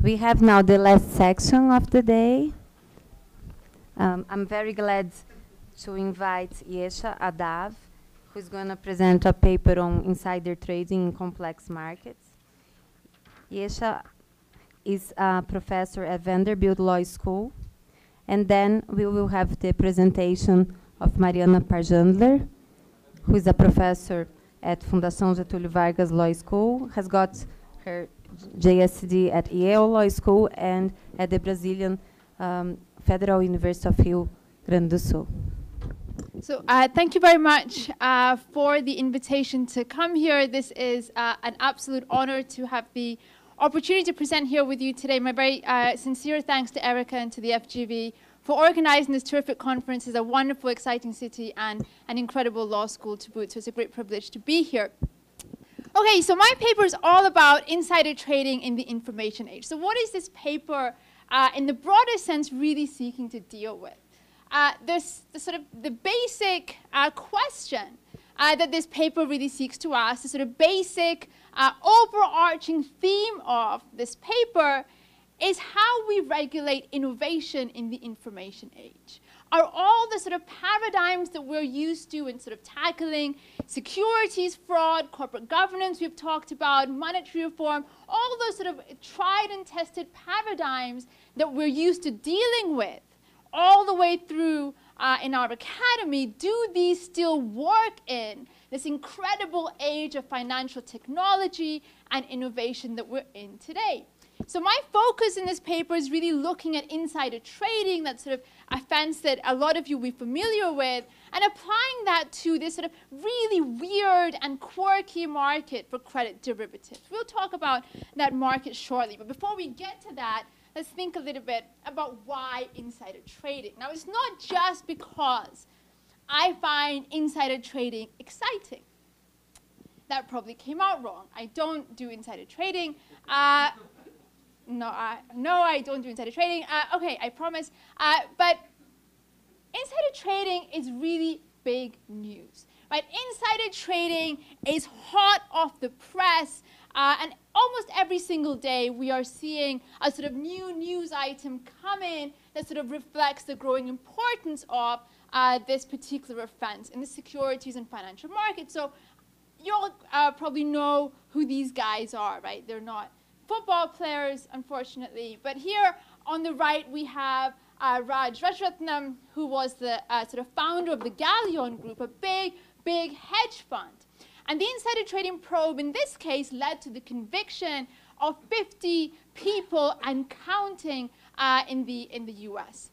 We have now the last section of the day. I'm very glad to invite Yesha Yadav, who's going to present a paper on insider trading in complex markets. Yesha is a professor at Vanderbilt Law School. And then we will have the presentation of Mariana Pargendler, who is a professor at Fundação Getúlio Vargas Law School, has got her JSD at Yale Law School and at the Brazilian Federal University of Rio Grande do Sul. So thank you very much for the invitation to come here. This is an absolute honor to have the opportunity to present here with you today. My very sincere thanks to Erica and to the FGV for organizing this terrific conference. It's a wonderful, exciting city and an incredible law school to boot, so it's a great privilege to be here. Okay, so my paper is all about insider trading in the information age. So what is this paper, in the broader sense, really seeking to deal with? The basic question that this paper really seeks to ask, the sort of basic overarching theme of this paper is how we regulate innovation in the information age. Are all the sort of paradigms that we're used to in sort of tackling securities, fraud, corporate governance we've talked about, monetary reform, all those sort of tried and tested paradigms that we're used to dealing with all the way through in our academy, do these still work in this incredible age of financial technology and innovation that we're in today? So my focus in this paper is really looking at insider trading, that sort of offense that a lot of you will be familiar with, and applying that to this sort of really weird and quirky market for credit derivatives. We'll talk about that market shortly, but before we get to that, let's think a little bit about why insider trading. Now, it's not just because I find insider trading exciting. That probably came out wrong. I don't do insider trading. No, I don't do insider trading. Okay, I promise. But insider trading is really big news, right? Insider trading is hot off the press, and almost every single day we are seeing a sort of new news item come in that sort of reflects the growing importance of this particular offense in the securities and financial markets. So you all probably know who these guys are, right? They're not football players, unfortunately. But here on the right, we have Raj Rajaratnam, who was the sort of founder of the Galleon Group, a big, big hedge fund. And the insider trading probe in this case led to the conviction of 50 people and counting in the US.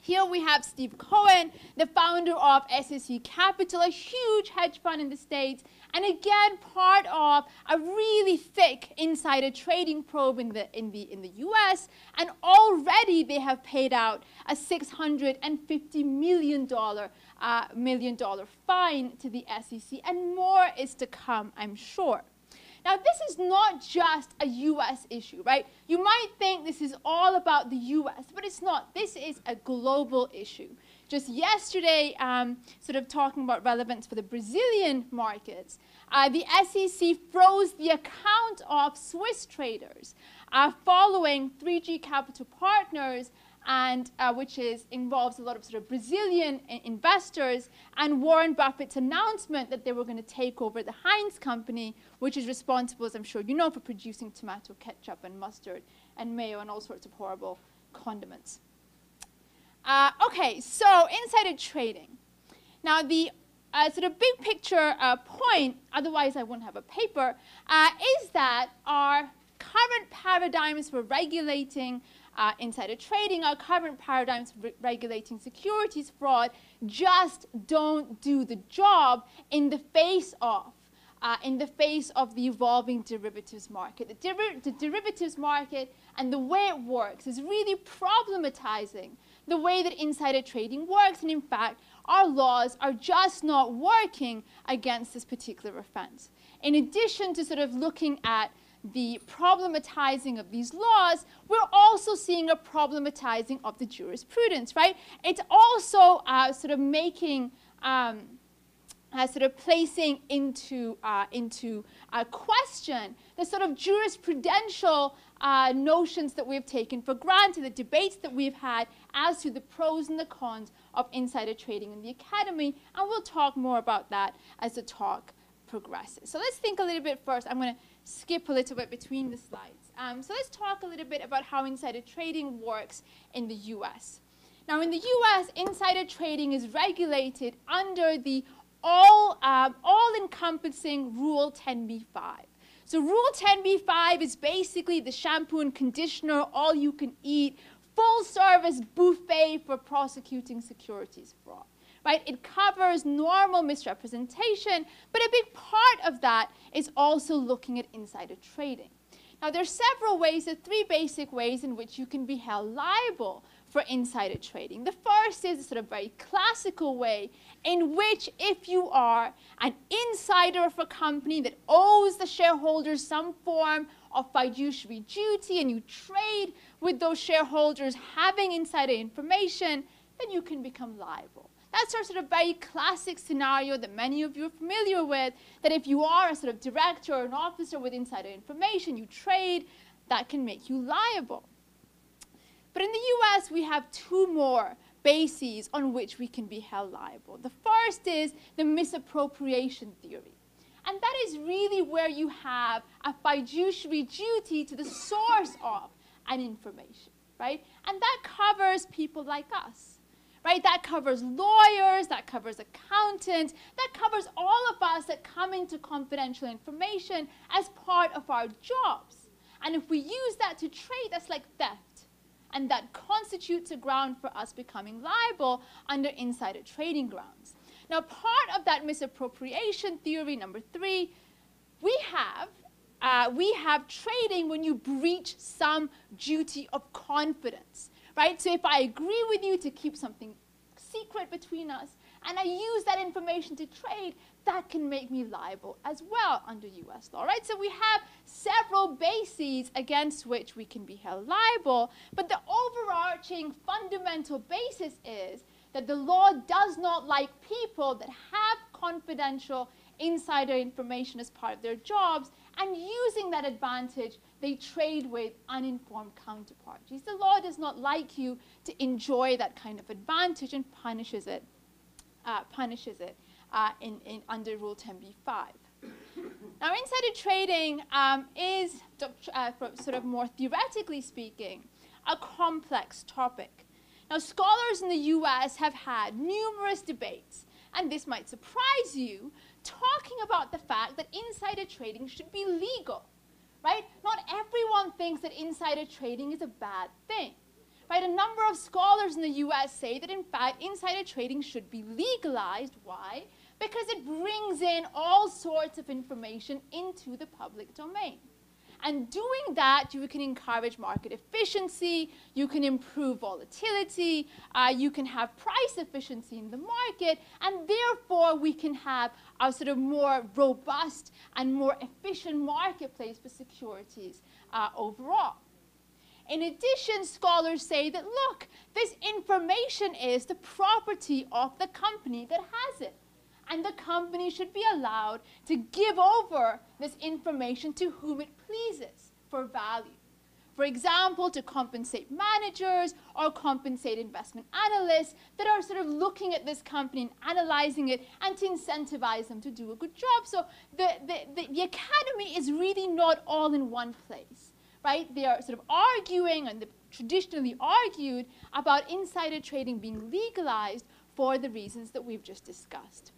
Here we have Steve Cohen, the founder of SEC Capital, a huge hedge fund in the States, and again, part of a really thick insider trading probe in the US, and already they have paid out a $650 million fine to the SEC, and more is to come, I'm sure. Now, this is not just a US issue, right? You might think this is all about the US, but it's not. This is a global issue. Just yesterday, sort of talking about relevance for the Brazilian markets, the SEC froze the account of Swiss traders following 3G Capital Partners, and which involves a lot of sort of Brazilian investors, and Warren Buffett's announcement that they were going to take over the Heinz Company, which is responsible, as I'm sure you know, for producing tomato ketchup and mustard and mayo and all sorts of horrible condiments. Okay, so insider trading. Now the sort of big picture point, otherwise I wouldn't have a paper, is that our current paradigms for regulating insider trading, our current paradigms regulating securities fraud just don't do the job in the face of the evolving derivatives market. The derivatives market and the way it works is really problematizing the way that insider trading works, and in fact, our laws are just not working against this particular offense. In addition to sort of looking at the problematizing of these laws, we're also seeing a problematizing of the jurisprudence, right? It's also sort of making, sort of placing into question the sort of jurisprudential notions that we've taken for granted, the debates that we've had as to the pros and the cons of insider trading in the academy, and we'll talk more about that as the talk progresses. So let's think a little bit first. I'm going to skip a little bit between the slides. So let's talk a little bit about how insider trading works in the US. Now, in the US, insider trading is regulated under the all-encompassing Rule 10b-5. So Rule 10b-5 is basically the shampoo and conditioner, all-you-can-eat, full-service buffet for prosecuting securities fraud. Right? It covers normal misrepresentation, but a big part of that is also looking at insider trading. Now, there are several ways, there are three basic ways in which you can be held liable for insider trading. The first is a sort of very classical way in which if you are an insider of a company that owes the shareholders some form of fiduciary duty and you trade with those shareholders having insider information, then you can become liable. That's our sort of very classic scenario that many of you are familiar with, that if you are a sort of director or an officer with insider information, you trade, that can make you liable. But in the US, we have two more bases on which we can be held liable. The first is the misappropriation theory. And that is really where you have a fiduciary duty to the source of an information, right? And that covers people like us, right? That covers lawyers, that covers accountants, that covers all of us that come into confidential information as part of our jobs. And if we use that to trade, that's like theft. And that constitutes a ground for us becoming liable under insider trading grounds. Now, part of that misappropriation theory, number three, we have trading when you breach some duty of confidence, right? So if I agree with you to keep something secret between us, and I use that information to trade, that can make me liable as well under US law, right? So we have several bases against which we can be held liable, but the overarching fundamental basis is that the law does not like people that have confidential insider information as part of their jobs, and using that advantage, they trade with uninformed counterparties. The law does not like you to enjoy that kind of advantage and punishes it. Under Rule 10b-5. Now, insider trading is, sort of more theoretically speaking, a complex topic. Now, scholars in the US have had numerous debates, and this might surprise you, talking about the fact that insider trading should be legal, right? Not everyone thinks that insider trading is a bad thing. Right, a number of scholars in the US say that, in fact, insider trading should be legalized. Why? Because it brings in all sorts of information into the public domain. And doing that, you can encourage market efficiency, you can improve volatility, you can have price efficiency in the market, and therefore we can have a sort of more robust and more efficient marketplace for securities overall. In addition, scholars say that, look, this information is the property of the company that has it, and the company should be allowed to give over this information to whom it pleases for value. For example, to compensate managers or compensate investment analysts that are sort of looking at this company and analyzing it and to incentivize them to do a good job. So the academy is really not all in one place. Right? They are sort of arguing, and they've traditionally argued, about insider trading being legalized for the reasons that we've just discussed.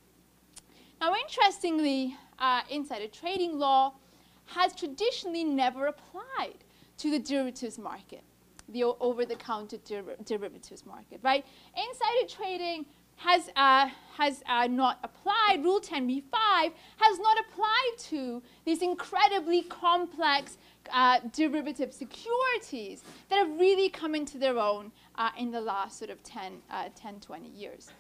Now, interestingly, insider trading law has traditionally never applied to the derivatives market, the over-the-counter derivatives market, right? Insider trading has not applied, Rule 10b-5 has not applied to these incredibly complex derivative securities that have really come into their own in the last sort of 10, 20 years.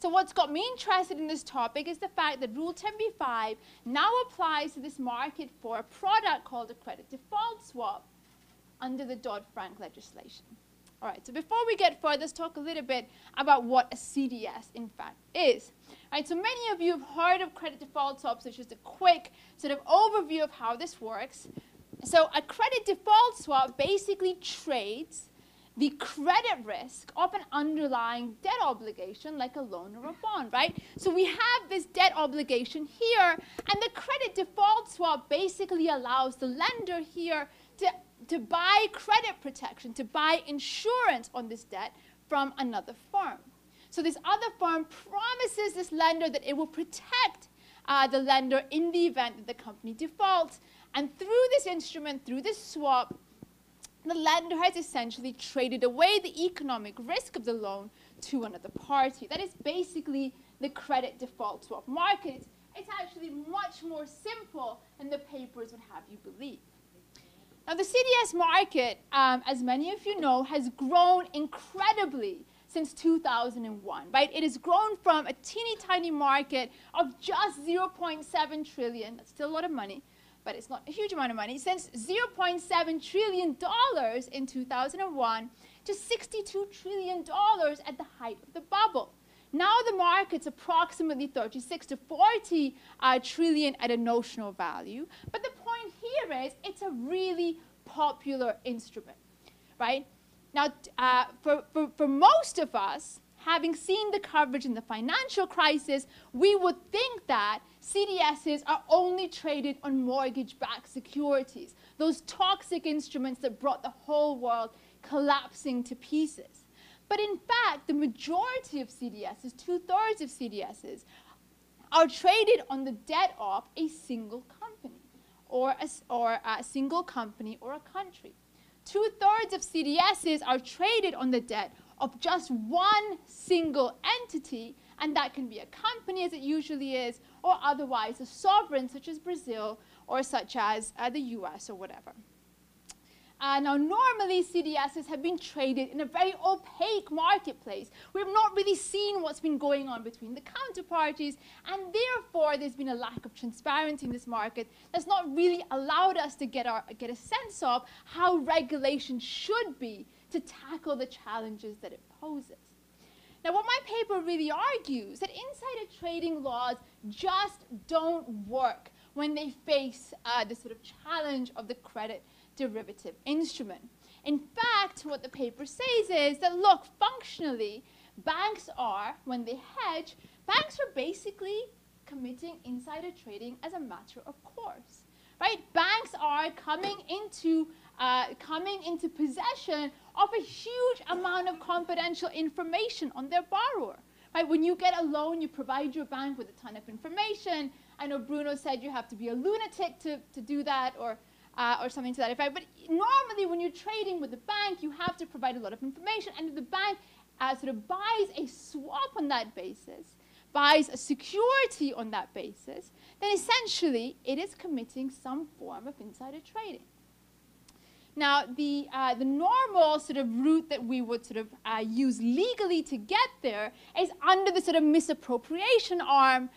So what's got me interested in this topic is the fact that Rule 10b-5 now applies to this market for a product called a credit default swap under the Dodd-Frank legislation. All right, so before we get further, let's talk a little bit about what a CDS, in fact, is. All right, so many of you have heard of credit default swaps, which is just a quick sort of overview of how this works. So a credit default swap basically trades the credit risk of an underlying debt obligation, like a loan or a bond, right? So we have this debt obligation here, and the credit default swap basically allows the lender here to buy credit protection, to buy insurance on this debt from another firm. So this other firm promises this lender that it will protect the lender in the event that the company defaults. And through this instrument, through this swap, the lender has essentially traded away the economic risk of the loan to another party. That is basically the credit default swap market. It's actually much more simple than the papers would have you believe. Now, the CDS market, as many of you know, has grown incredibly since 2001, right? It has grown from a teeny tiny market of just 0.7 trillion, that's still a lot of money, but it's not a huge amount of money, since $0.7 trillion in 2001 to $62 trillion at the height of the bubble. Now the market's approximately 36 to 40 trillion at a notional value, but the point here is it's a really popular instrument, right? Now, for most of us, having seen the coverage in the financial crisis, we would think that CDSs are only traded on mortgage-backed securities, those toxic instruments that brought the whole world collapsing to pieces. But in fact, the majority of CDSs, two-thirds of CDSs, are traded on the debt of a single company or a country. Two-thirds of CDSs are traded on the debt of just one single entity, and that can be a company, as it usually is, or otherwise a sovereign, such as Brazil, or such as the US, or whatever. Now, normally, CDSs have been traded in a very opaque marketplace. We have not really seen what's been going on between the counterparties, and therefore, there's been a lack of transparency in this market that's not really allowed us to get a sense of how regulation should be to tackle the challenges that it poses. Now, what my paper really argues is that insider trading laws just don't work when they face the sort of challenge of the credit derivative instrument. In fact, what the paper says is that, look, functionally, banks are, when they hedge, banks are basically committing insider trading as a matter of course, right? Banks are coming into possession of a huge amount of confidential information on their borrower, right? When you get a loan, you provide your bank with a ton of information. I know Bruno said you have to be a lunatic to do that, or something to that effect. But normally, when you're trading with the bank, you have to provide a lot of information. And if the bank sort of buys a swap on that basis, buys a security on that basis, then essentially it is committing some form of insider trading. Now, the normal sort of route that we would sort of use legally to get there is under the sort of misappropriation arm.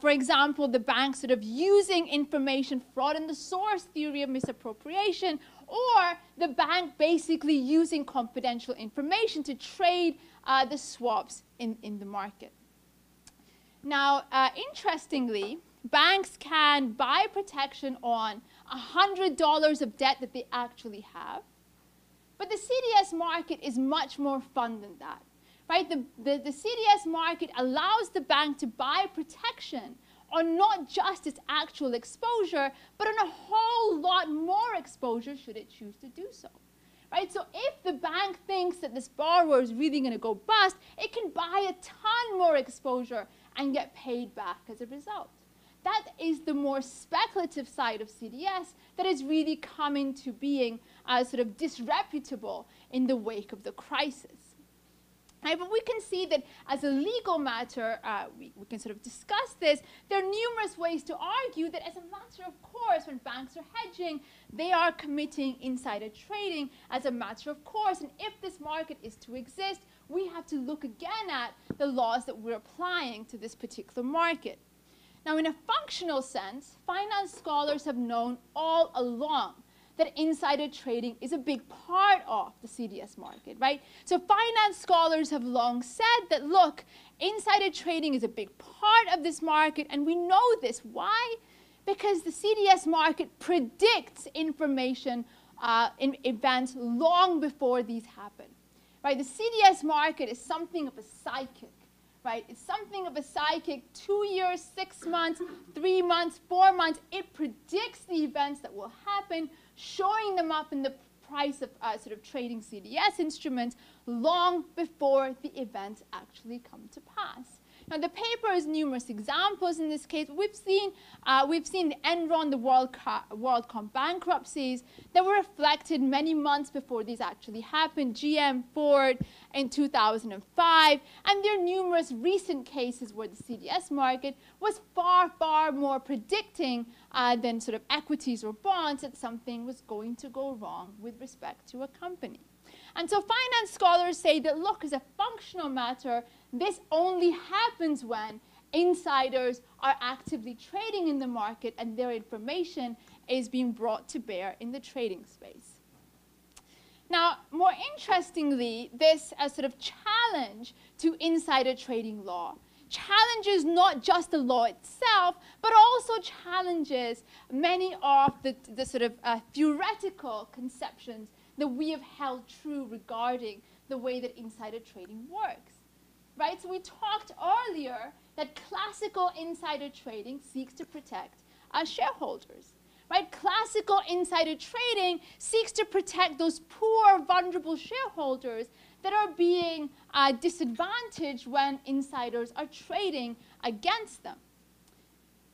For example, the bank sort of using information fraud and the source theory of misappropriation, or the bank basically using confidential information to trade the swaps in the market. Now, interestingly, banks can buy protection on $100 of debt that they actually have. But the CDS market is much more fun than that, right? The CDS market allows the bank to buy protection on not just its actual exposure, but on a whole lot more exposure should it choose to do so, right? So if the bank thinks that this borrower is really going to go bust, it can buy a ton more exposure and get paid back as a result. That is the more speculative side of CDS that has really come into being sort of disreputable in the wake of the crisis. Right, but we can see that as a legal matter, we can sort of discuss this. There are numerous ways to argue that as a matter of course, when banks are hedging, they are committing insider trading as a matter of course. And if this market is to exist, we have to look again at the laws that we're applying to this particular market. Now, in a functional sense, finance scholars have known all along that insider trading is a big part of the CDS market, right? So finance scholars have long said that, look, insider trading is a big part of this market, and we know this. Why? Because the CDS market predicts information in events long before these happen, right? The CDS market is something of a psychic. Right? It's something of a psychic, 2 years, 6 months, 3 months, 4 months. It predicts the events that will happen, showing them up in the price of sort of trading CDS instruments long before the events actually come to pass. Now, the paper has numerous examples in this case. We've seen Enron, the WorldCom bankruptcies that were reflected many months before these actually happened, GM, Ford in 2005. And there are numerous recent cases where the CDS market was far, far more predicting than sort of equities or bonds that something was going to go wrong with respect to a company. And so finance scholars say that, look, as a functional matter, this only happens when insiders are actively trading in the market and their information is being brought to bear in the trading space. Now, more interestingly, this sort of challenge to insider trading law challenges not just the law itself, but also challenges many of the sort of theoretical conceptions that we have held true regarding the way that insider trading works. Right? So we talked earlier that classical insider trading seeks to protect our shareholders. Right? Classical insider trading seeks to protect those poor, vulnerable shareholders that are being disadvantaged when insiders are trading against them.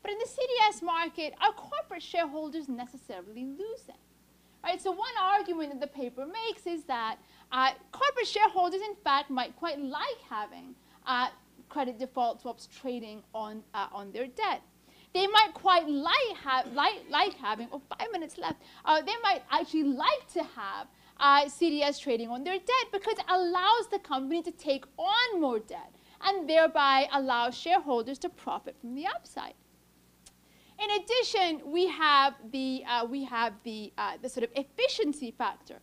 But in the CDS market, our corporate shareholders necessarily lose it. Right, so one argument that the paper makes is that corporate shareholders, in fact, might quite like having credit default swaps trading on their debt. They might quite like having, oh, 5 minutes left. They might actually like to have CDS trading on their debt because it allows the company to take on more debt and thereby allows shareholders to profit from the upside. In addition, we have the sort of efficiency factor.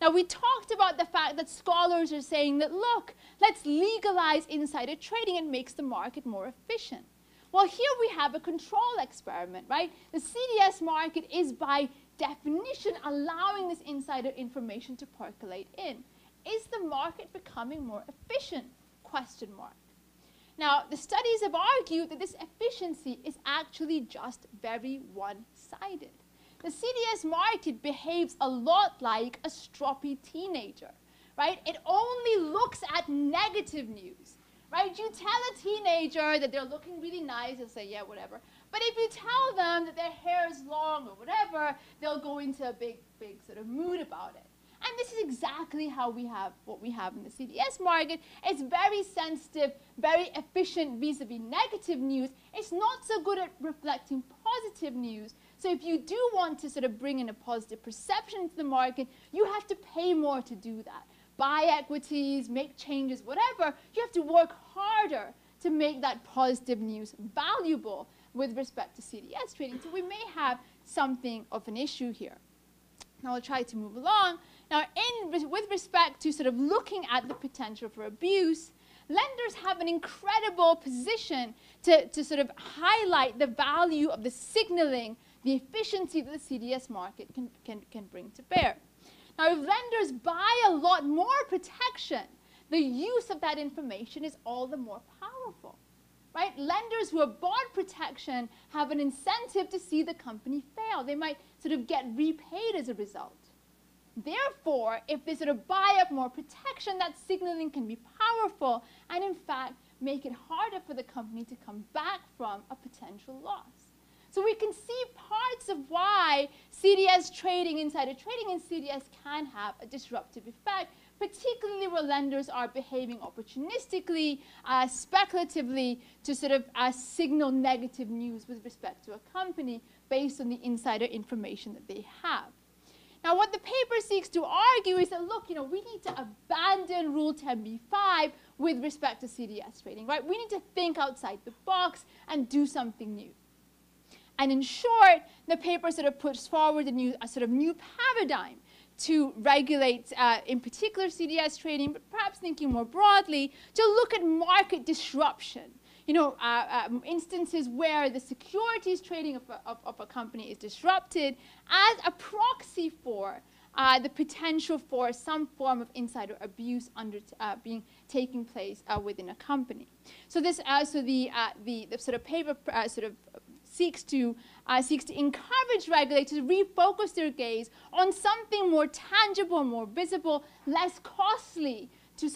Now, we talked about the fact that scholars are saying that, look, let's legalize insider trading. It makes the market more efficient. Well, here we have a control experiment, right? The CDS market is by definition allowing this insider information to percolate in. Is the market becoming more efficient? Question mark. Now, the studies have argued that this efficiency is actually just very one-sided. The CDS market behaves a lot like a stroppy teenager, right? It only looks at negative news, right? You tell a teenager that they're looking really nice, they'll say, yeah, whatever. But if you tell them that their hair is long or whatever, they'll go into a big, big sort of mood about it. And this is exactly how we have what we have in the CDS market. It's very sensitive, very efficient vis-a-vis negative news. It's not so good at reflecting positive news. So if you do want to sort of bring in a positive perception to the market, you have to pay more to do that. Buy equities, make changes, whatever. You have to work harder to make that positive news valuable with respect to CDS trading. So we may have something of an issue here. Now, I'll try to move along. Now, with respect to sort of looking at the potential for abuse, lenders have an incredible position to sort of highlight the value of the signaling, the efficiency that the CDS market can bring to bear. Now, if lenders buy a lot more protection, the use of that information is all the more powerful, right? Lenders who have bought protection have an incentive to see the company fail. They might sort of get repaid as a result. Therefore, if they sort of buy up more protection, that signaling can be powerful and, in fact, make it harder for the company to come back from a potential loss. So we can see parts of why CDS trading, insider trading in CDS can have a disruptive effect particularly where lenders are behaving opportunistically, speculatively, to sort of signal negative news with respect to a company based on the insider information that they have. Now, what the paper seeks to argue is that, look, you know, we need to abandon Rule 10b-5 with respect to CDS trading, right? We need to think outside the box and do something new. And in short, the paper sort of puts forward a sort of new paradigm to regulate, in particular, CDS trading, but perhaps thinking more broadly, to look at market disruption. You know, instances where the securities trading of a company is disrupted as a proxy for the potential for some form of insider abuse taking place within a company. So this, so the paper seeks to encourage regulators to refocus their gaze on something more tangible, more visible, less costly to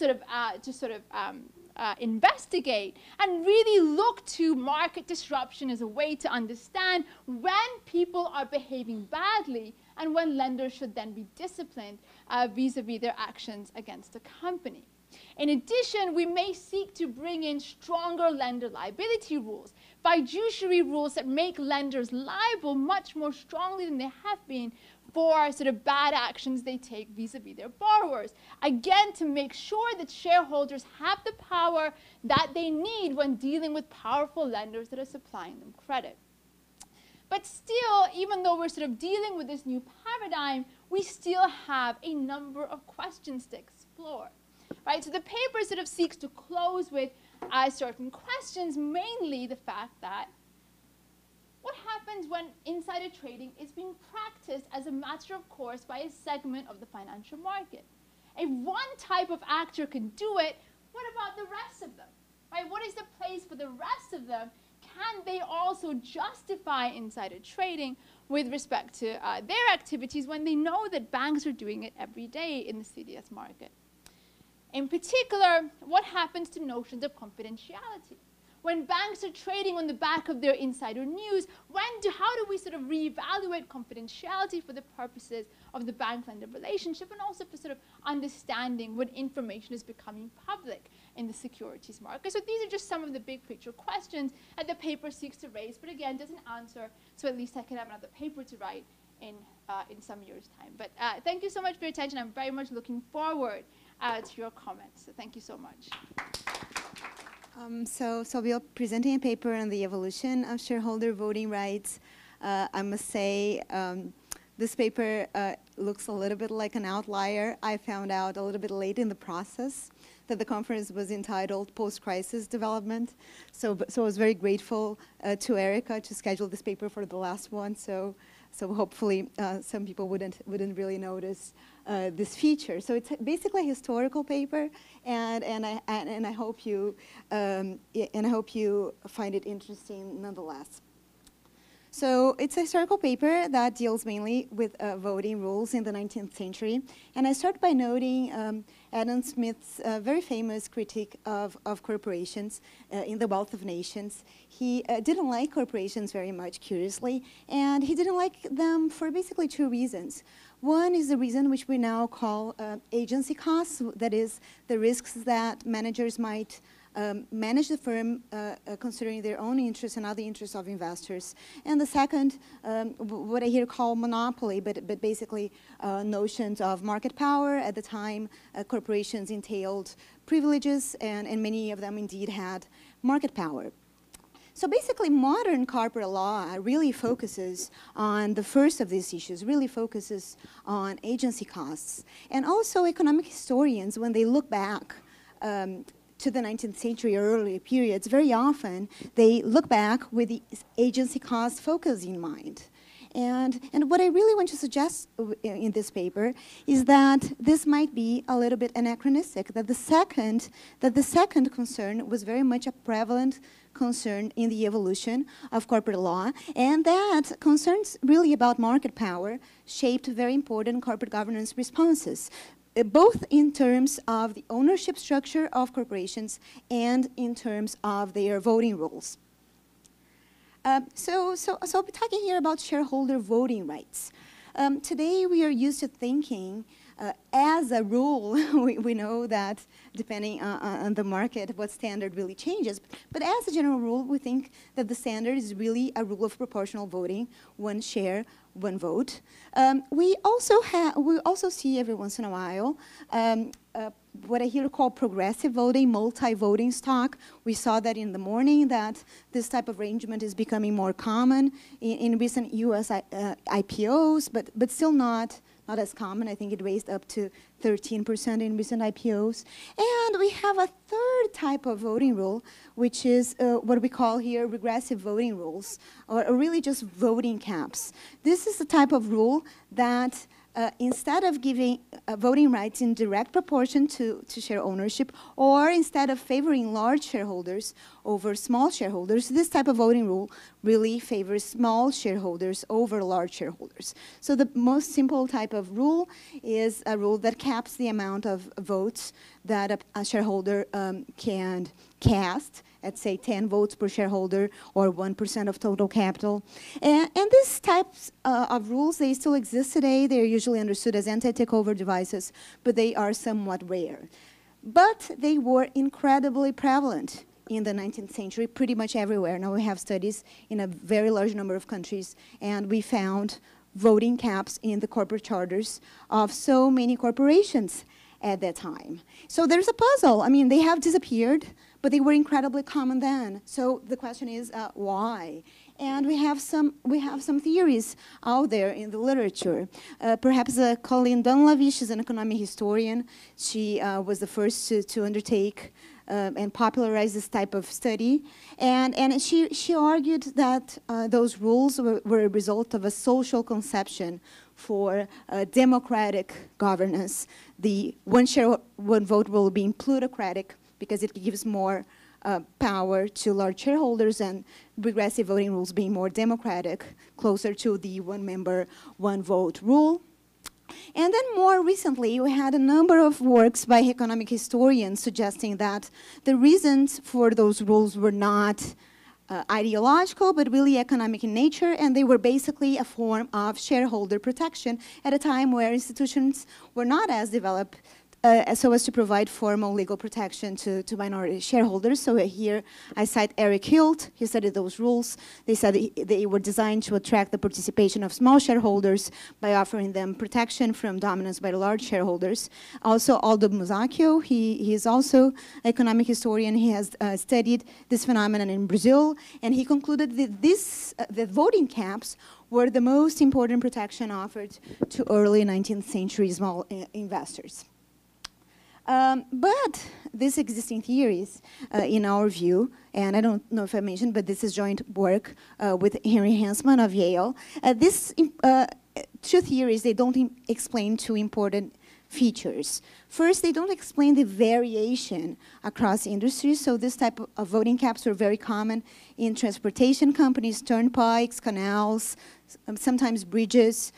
investigate, and really look to market disruption as a way to understand when people are behaving badly and when lenders should then be disciplined vis-a-vis their actions against a company. In addition, we may seek to bring in stronger lender liability rules, fiduciary rules that make lenders liable much more strongly than they have been for sort of bad actions they take vis-a-vis their borrowers. Again, to make sure that shareholders have the power that they need when dealing with powerful lenders that are supplying them credit. But still, even though we're sort of dealing with this new paradigm, we still have a number of questions to explore. Right, so the paper sort of seeks to close with certain questions, mainly the fact that what happens when insider trading is being practiced as a matter of course by a segment of the financial market? If one type of actor can do it, what about the rest of them? Right, what is the place for the rest of them? Can they also justify insider trading with respect to their activities when they know that banks are doing it every day in the CDS market? In particular, what happens to notions of confidentiality? When banks are trading on the back of their insider news, how do we sort of reevaluate confidentiality for the purposes of the bank-lender relationship and also for sort of understanding when information is becoming public in the securities market? So these are just some of the big picture questions that the paper seeks to raise, but again, doesn't answer, so at least I can have another paper to write in some years' time. But thank you so much for your attention. I'm very much looking forward to your comments. So thank you so much. So we are presenting a paper on the evolution of shareholder voting rights. I must say this paper looks a little bit like an outlier. I found out a little bit late in the process that the conference was entitled Post-Crisis Development. So I was very grateful to Erica to schedule this paper for the last one. So hopefully some people wouldn't really notice this feature. So it's basically a historical paper, and I hope you find it interesting nonetheless. So it's a historical paper that deals mainly with voting rules in the 19th century, and I start by noting Adam Smith's very famous critique of corporations in The Wealth of Nations. He didn't like corporations very much, curiously, and he didn't like them for basically two reasons. One is the reason which we now call agency costs, that is, the risks that managers might manage the firm considering their own interests and other interests of investors. And the second, what I here call monopoly, but basically notions of market power. At the time, corporations entailed privileges, and many of them indeed had market power. So basically, modern corporate law really focuses on the first of these issues, really focuses on agency costs. And also economic historians, when they look back to the 19th century or earlier periods, very often they look back with the agency cost focus in mind. And what I really want to suggest in this paper is that this might be a little bit anachronistic, that the second concern was very much a prevalent concern in the evolution of corporate law, and that concerns really about market power shaped very important corporate governance responses, both in terms of the ownership structure of corporations and in terms of their voting rules. So I'll be talking here about shareholder voting rights. Today we are used to thinking As a rule, we know that depending on the market, what standard really changes. But as a general rule, we think that the standard is really a rule of proportional voting, one share, one vote. We also see every once in a while what I here call progressive voting, multi-voting stock. We saw that in the morning that this type of arrangement is becoming more common in recent U.S. IPOs, but still not as common. I think it raised up to 13% in recent IPOs. And we have a third type of voting rule, which is what we call here regressive voting rules, or really just voting caps. This is the type of rule that instead of giving voting rights in direct proportion to share ownership, or instead of favoring large shareholders over small shareholders, this type of voting rule really favors small shareholders over large shareholders. So the most simple type of rule is a rule that caps the amount of votes that a shareholder can cast at, say, 10 votes per shareholder or 1% of total capital. And these types of rules, they still exist today. They're usually understood as anti-takeover devices, but they are somewhat rare. But they were incredibly prevalent in the 19th century, pretty much everywhere. Now we have studies in a very large number of countries, and we found voting caps in the corporate charters of so many corporations at that time. So there's a puzzle. I mean, they have disappeared, but they were incredibly common then. So the question is, why? And we have some theories out there in the literature. Perhaps Colleen Dunlavy, she's an economic historian. She was the first to undertake and popularize this type of study. And she argued that those rules were a result of a social conception for democratic governance. The one share, one vote rule being plutocratic, because it gives more power to large shareholders, and regressive voting rules being more democratic, closer to the one member, one vote rule. And then more recently, we had a number of works by economic historians suggesting that the reasons for those rules were not ideological, but really economic in nature, and they were basically a form of shareholder protection at a time where institutions were not as developed so as to provide formal legal protection to minority shareholders. So here I cite Eric Hilt. He studied those rules. They said they were designed to attract the participation of small shareholders by offering them protection from dominance by large shareholders. Also, Aldo Musacchio, he is also an economic historian. He has studied this phenomenon in Brazil, and he concluded that the voting caps were the most important protection offered to early 19th century small investors. But these existing theories, in our view, and I don't know if I mentioned, but this is joint work with Henry Hansman of Yale. These two theories, they don't explain two important features. First, they don't explain the variation across industries. So this type of voting caps were very common in transportation companies, turnpikes, canals, sometimes bridges,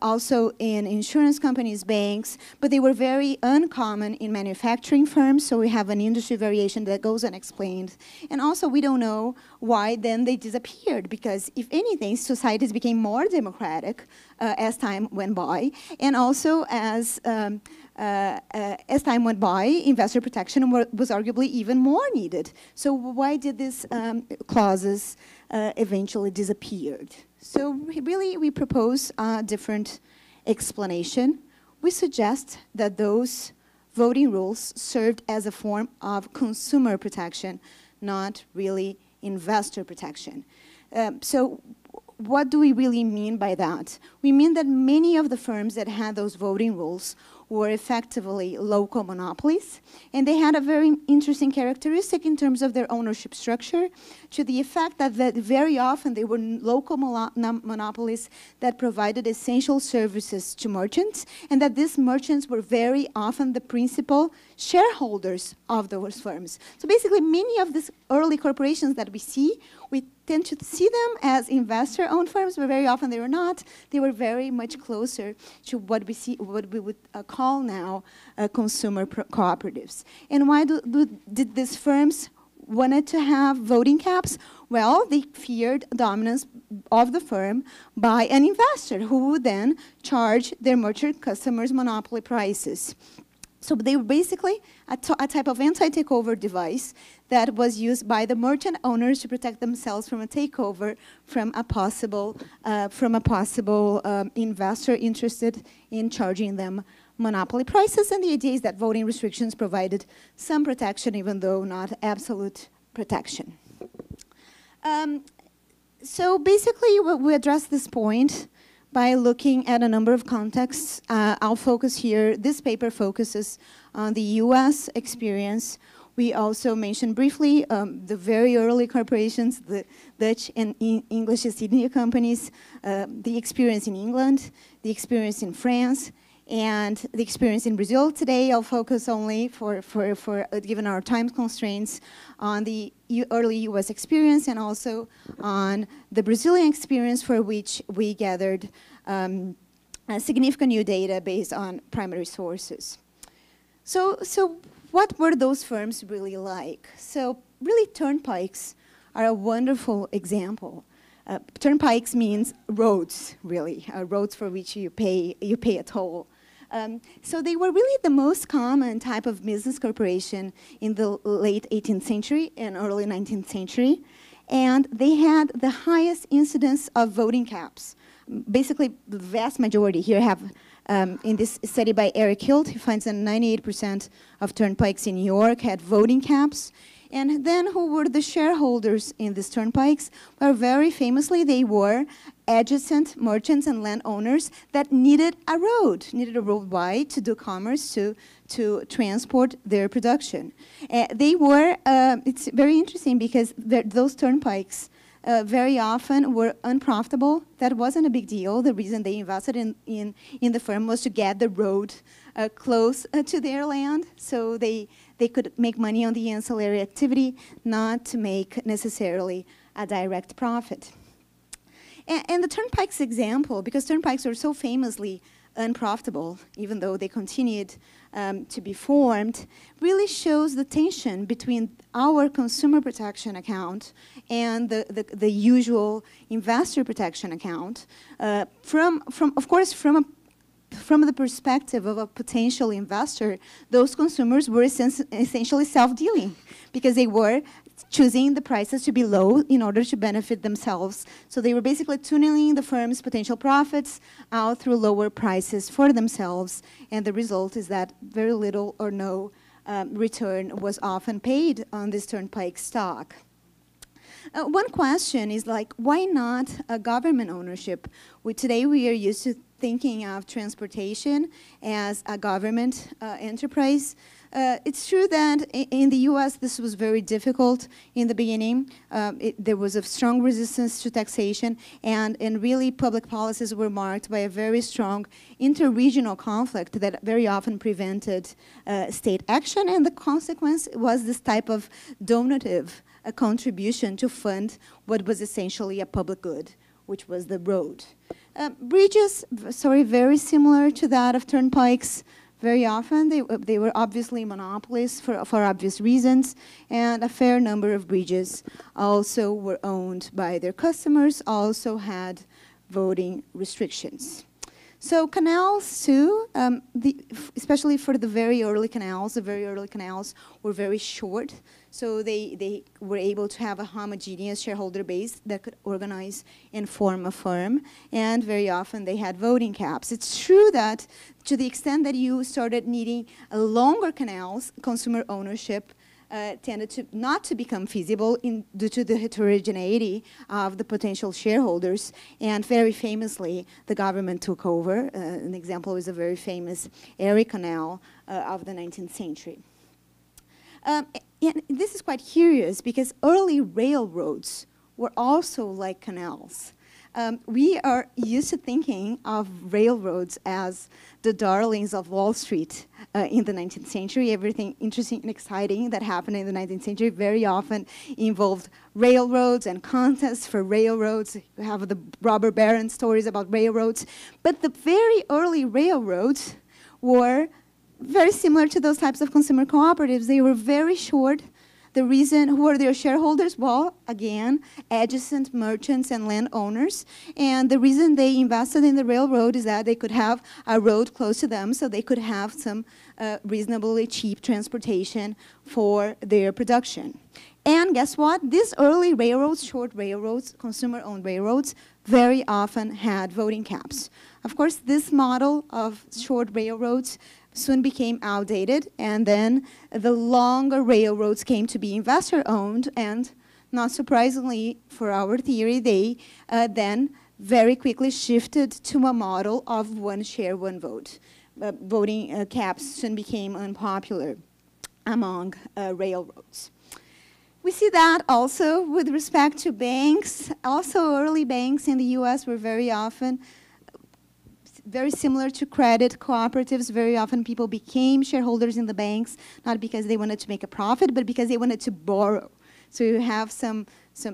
also in insurance companies, banks, but they were very uncommon in manufacturing firms, so we have an industry variation that goes unexplained. And also we don't know why then they disappeared, because if anything, societies became more democratic as time went by, and also as time went by, investor protection was arguably even more needed. So why did these clauses eventually disappear? So really, we propose a different explanation. We suggest that those voting rules served as a form of consumer protection, not really investor protection. So what do we really mean by that? We mean that many of the firms that had those voting rules were effectively local monopolies, and they had a very interesting characteristic in terms of their ownership structure, to the effect that very often they were local monopolies that provided essential services to merchants, and that these merchants were very often the principal shareholders of those firms. So basically, many of these early corporations that we see, we tend to see them as investor-owned firms, but very often they were not. They were very much closer to what we would call now consumer cooperatives. And why did these firms wanted to have voting caps? Well, they feared dominance of the firm by an investor who would then charge their merchant customers monopoly prices. So they were basically a type of anti-takeover device that was used by the merchant owners to protect themselves from a takeover from a possible investor interested in charging them monopoly prices. And the idea is that voting restrictions provided some protection, even though not absolute protection. So basically, we address this point by looking at a number of contexts. I'll focus here. This paper focuses on the US experience. We also mentioned briefly the very early corporations, the Dutch and English East India companies, the experience in England, the experience in France, and the experience in Brazil. Today, I'll focus only, given our time constraints, on the early US experience and also on the Brazilian experience, for which we gathered significant new data based on primary sources. So what were those firms really like? So really, turnpikes are a wonderful example. Turnpikes means roads, really, roads for which you pay a toll. So they were really the most common type of business corporation in the late 18th century and early 19th century. And they had the highest incidence of voting caps. Basically, the vast majority here have, in this study by Eric Hilt, he finds that 98% of turnpikes in New York had voting caps. And then who were the shareholders in these turnpikes? Well, very famously, they were adjacent merchants and landowners that needed a roadway to do commerce, to transport their production. They were, it's very interesting because those turnpikes very often were unprofitable. That wasn't a big deal. The reason they invested in the firm was to get the road close to their land, so they could make money on the ancillary activity, not to make necessarily a direct profit. And the turnpikes example, because turnpikes were so famously unprofitable, even though they continued to be formed, really shows the tension between our consumer protection account and the usual investor protection account, from the perspective of a potential investor. Those consumers were essentially self-dealing, because they were choosing the prices to be low in order to benefit themselves. So they were basically tunneling the firm's potential profits out through lower prices for themselves, and the result is that very little or no return was often paid on this turnpike stock. One question is, like, why not a government ownership? Today we are used to thinking of transportation as a government enterprise. It's true that in the US this was very difficult in the beginning. There was a strong resistance to taxation, and really public policies were marked by a very strong interregional conflict that very often prevented state action, and the consequence was this type of donative contribution to fund what was essentially a public good, which was the road. Bridges, very similar to that of turnpikes. Very often, they were obviously monopolies for obvious reasons, and a fair number of bridges also were owned by their customers, also had voting restrictions. So canals too, especially for the very early canals. The very early canals were very short, so they were able to have a homogeneous shareholder base that could organize and form a firm, and very often they had voting caps. It's true that to the extent that you started needing longer canals, consumer ownership tended to not to become feasible due to the heterogeneity of the potential shareholders, and very famously, the government took over. An example is a very famous Erie Canal of the 19th century. And this is quite curious because early railroads were also like canals. We are used to thinking of railroads as the darlings of Wall Street in the 19th century. Everything interesting and exciting that happened in the 19th century very often involved railroads and contests for railroads. You have the robber baron stories about railroads. But the very early railroads were very similar to those types of consumer cooperatives. They were very short. The reason, who are their shareholders? Well, again, adjacent merchants and landowners. And the reason they invested in the railroad is that they could have a road close to them, so they could have some reasonably cheap transportation for their production. And guess what? These early railroads, short railroads, consumer-owned railroads, very often had voting caps. Of course, this model of short railroads soon became outdated, and then the longer railroads came to be investor-owned, and not surprisingly for our theory, they then very quickly shifted to a model of one share, one vote. Voting caps soon became unpopular among railroads. We see that also with respect to banks. Also, early banks in the US were very often very similar to credit cooperatives. Very often people became shareholders in the banks, not because they wanted to make a profit, but because they wanted to borrow. So you have some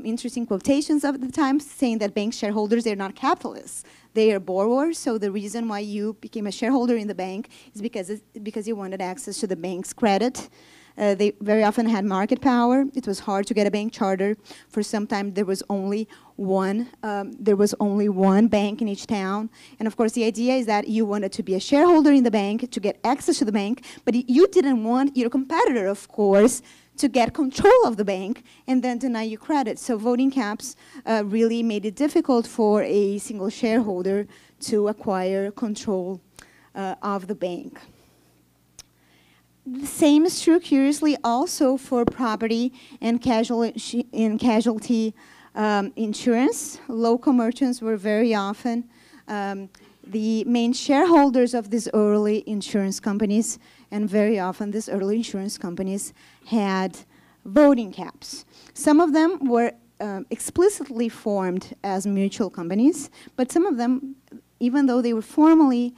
interesting quotations of the time saying that bank shareholders, they're not capitalists. They are borrowers, so the reason why you became a shareholder in the bank is because you wanted access to the bank's credit. They very often had market power. It was hard to get a bank charter. For some time, there was only one bank in each town. And of course, the idea is that you wanted to be a shareholder in the bank to get access to the bank, but you didn't want your competitor, of course, to get control of the bank and then deny you credit. So voting caps really made it difficult for a single shareholder to acquire control of the bank. The same is true, curiously, also for property and casualty insurance. Local merchants were very often the main shareholders of these early insurance companies, and very often these early insurance companies had voting caps. Some of them were explicitly formed as mutual companies, but some of them, even though they were formally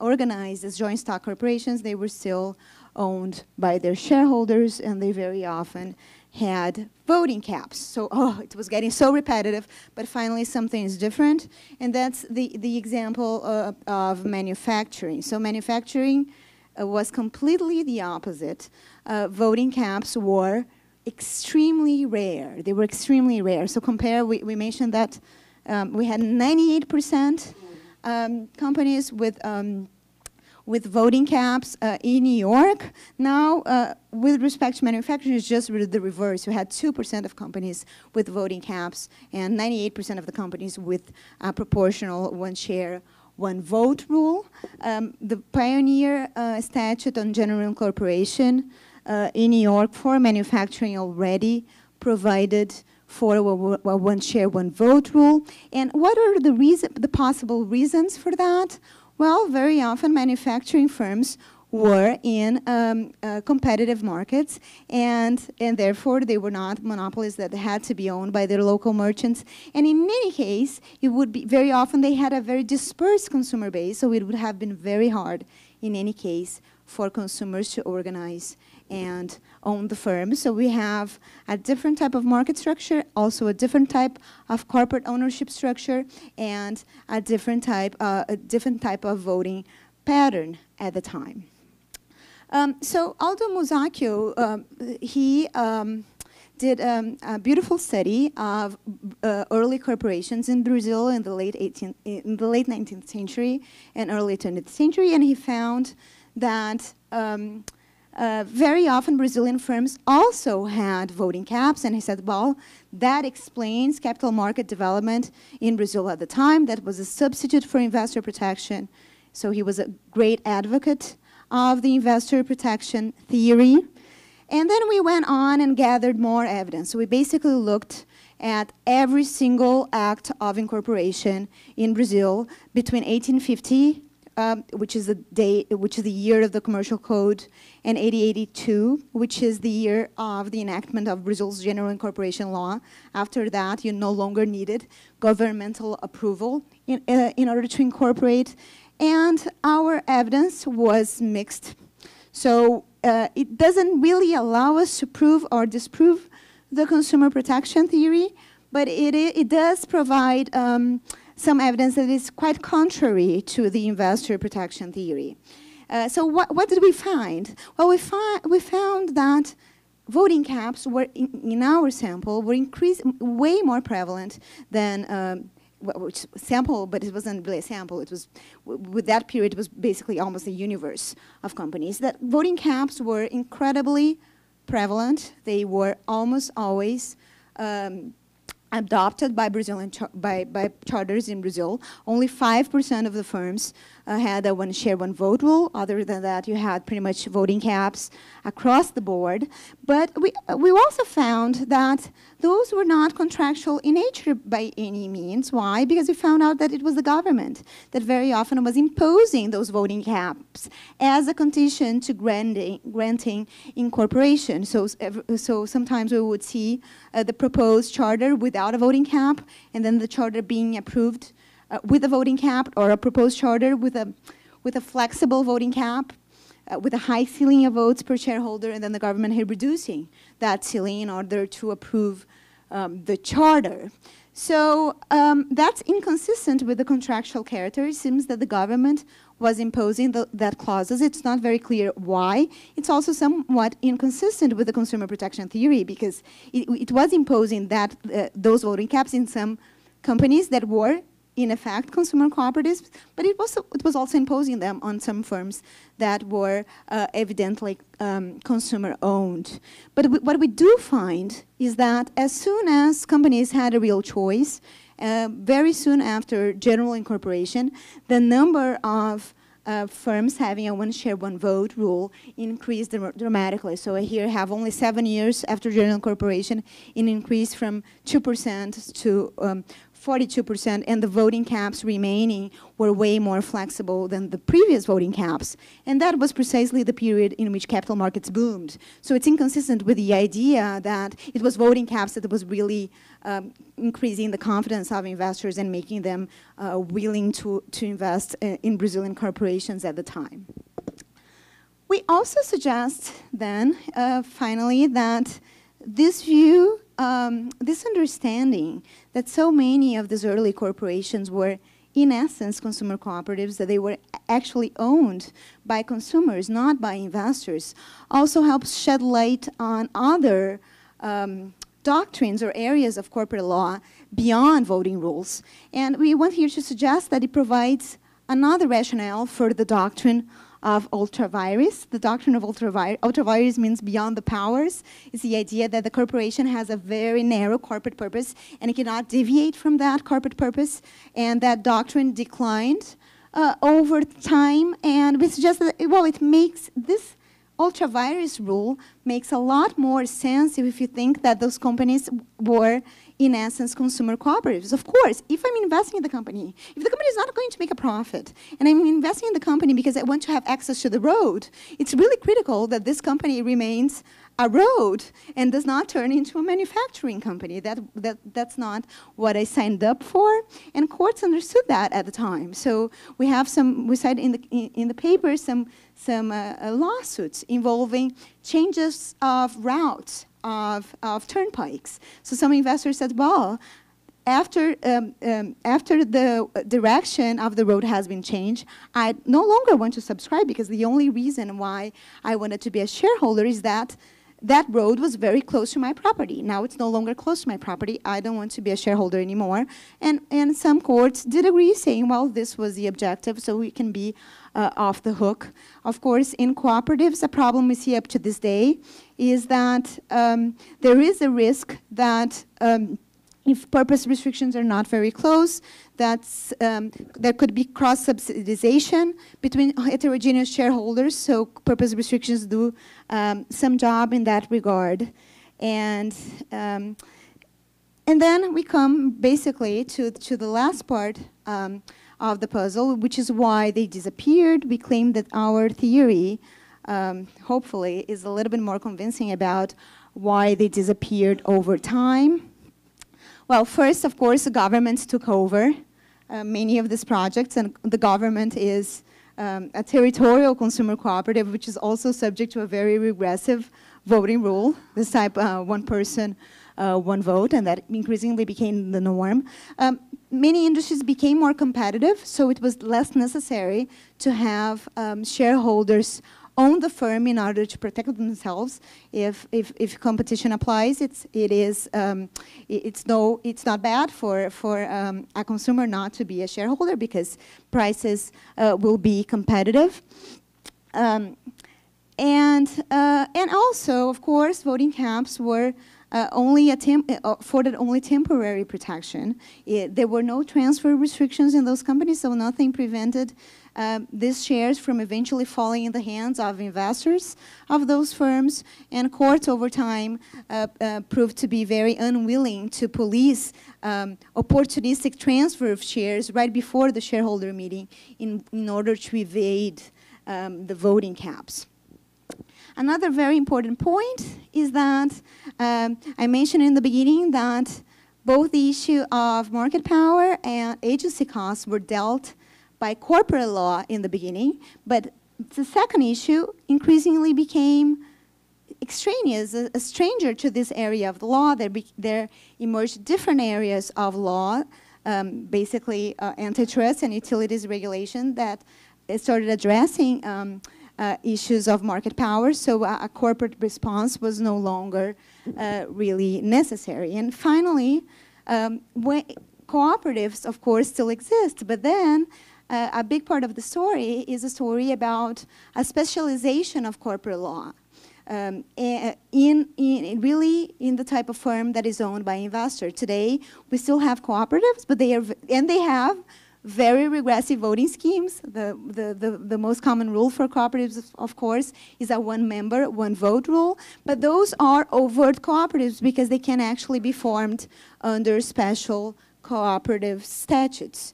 organized as joint stock corporations, they were still owned by their shareholders, and they very often had voting caps. So, oh, it was getting so repetitive, but finally something is different, and that's the example of manufacturing. So manufacturing was completely the opposite. Voting caps were extremely rare. They were extremely rare. So compare, we mentioned that we had 98% companies with voting caps in New York. Now, with respect to manufacturing, it's just the reverse. You had 2% of companies with voting caps and 98% of the companies with a proportional one share, one vote rule. The pioneer statute on general incorporation in New York for manufacturing already provided for a one share, one vote rule. And what are the possible reasons for that? Well, very often manufacturing firms were in competitive markets, and therefore they were not monopolies that had to be owned by their local merchants. And in any case, it would be very often they had a very dispersed consumer base, so it would have been very hard in any case for consumers to organize and own the firm. So we have a different type of market structure, also a different type of corporate ownership structure, and a different type of voting pattern at the time. So Aldo Musacchio, he did a beautiful study of early corporations in Brazil in the late 19th century and early 20th century, and he found that very often Brazilian firms also had voting caps, and he said, well, that explains capital market development in Brazil at the time. That was a substitute for investor protection. So he was a great advocate of the investor protection theory. And then we went on and gathered more evidence. So we basically looked at every single act of incorporation in Brazil between 1850, which is the year of the Commercial Code, and 1882, which is the year of the enactment of Brazil's General Incorporation Law. After that, you no longer needed governmental approval in order to incorporate. And our evidence was mixed. So it doesn't really allow us to prove or disprove the consumer protection theory, but it does provide some evidence that is quite contrary to the investor protection theory. So what did we find? Well, we found that voting caps were, in our sample, were increased way more prevalent than which sample, but it wasn't really a sample. It was, with that period, it was basically almost a universe of companies. That voting caps were incredibly prevalent. They were almost always adopted by Brazilian by charters in Brazil. Only 5% of the firms had a one-share-one vote rule. Other than that, you had pretty much voting caps across the board. But we also found that those were not contractual in nature by any means. Why? Because we found out that it was the government that very often was imposing those voting caps as a condition to granting incorporation. So sometimes we would see the proposed charter without a voting cap, and then the charter being approved with a voting cap, or a proposed charter with a flexible voting cap, with a high ceiling of votes per shareholder, and then the government here reducing that ceiling in order to approve the charter. So that's inconsistent with the contractual character. It seems that the government was imposing that clauses. It's not very clear why. It's also somewhat inconsistent with the consumer protection theory, because it was imposing that those voting caps in some companies that were, in effect, consumer cooperatives, but it was also imposing them on some firms that were evidently consumer-owned. But what we do find is that as soon as companies had a real choice, very soon after general incorporation, the number of firms having a one-share-one vote rule increased dramatically. So I here have only 7 years after general incorporation, an increase from 2% to 42%, and the voting caps remaining were way more flexible than the previous voting caps. And that was precisely the period in which capital markets boomed. So it's inconsistent with the idea that it was voting caps that was really increasing the confidence of investors and making them willing to invest in Brazilian corporations at the time. We also suggest then, finally, that this view, this understanding that so many of these early corporations were, in essence, consumer cooperatives, that they were actually owned by consumers, not by investors, also helps shed light on other doctrines or areas of corporate law beyond voting rules. And we want here to suggest that it provides another rationale for the doctrine of ultra vires. The doctrine of ultra vires means beyond the powers. It's the idea that the corporation has a very narrow corporate purpose and it cannot deviate from that corporate purpose. And that doctrine declined over time. And we suggest that, well, it makes this ultra vires rule makes a lot more sense if you think that those companies were, in essence, consumer cooperatives. Of course, if I'm investing in the company, if the company is not going to make a profit, and I'm investing in the company because I want to have access to the road, it's really critical that this company remains a road and does not turn into a manufacturing company. That's not what I signed up for, and courts understood that at the time. So we have some, we cite in the paper some lawsuits involving changes of routes of turnpikes. So some investors said, well, after the direction of the road has been changed, I no longer want to subscribe, because the only reason why I wanted to be a shareholder is that that road was very close to my property. Now it's no longer close to my property. I don't want to be a shareholder anymore. And some courts did agree, saying, well, this was the objective, so we can be off the hook. Of course, in cooperatives, a problem we see up to this day is that there is a risk that if purpose restrictions are not very close, there could be cross-subsidization between heterogeneous shareholders, so purpose restrictions do some job in that regard. And then we come basically to the last part of the puzzle, which is why they disappeared. We claim that our theory, hopefully, is a little bit more convincing about why they disappeared over time. Well, first, of course, the government took over many of these projects, and the government is a territorial consumer cooperative, which is also subject to a very regressive voting rule, this type one person, one vote, and that increasingly became the norm. Many industries became more competitive, so it was less necessary to have shareholders own the firm in order to protect themselves if competition applies. It's not bad for a consumer not to be a shareholder because prices will be competitive. And also, of course, voting caps were afforded only temporary protection. There were no transfer restrictions in those companies, so nothing prevented these shares from eventually falling in the hands of investors of those firms. And courts over time proved to be very unwilling to police opportunistic transfer of shares right before the shareholder meeting in order to evade the voting caps. Another very important point is that I mentioned in the beginning that both the issue of market power and agency costs were dealt by corporate law in the beginning, but the second issue increasingly became extraneous, a stranger to this area of the law. There emerged different areas of law, basically antitrust and utilities regulation, that started addressing issues of market power, so a corporate response was no longer really necessary. And finally, cooperatives, of course, still exist, but then a big part of the story is a story about a specialization of corporate law in the type of firm that is owned by investors. Today, we still have cooperatives, but they have very regressive voting schemes. The most common rule for cooperatives, of course, is a one-member, one-vote rule. But those are overt cooperatives because they can actually be formed under special cooperative statutes.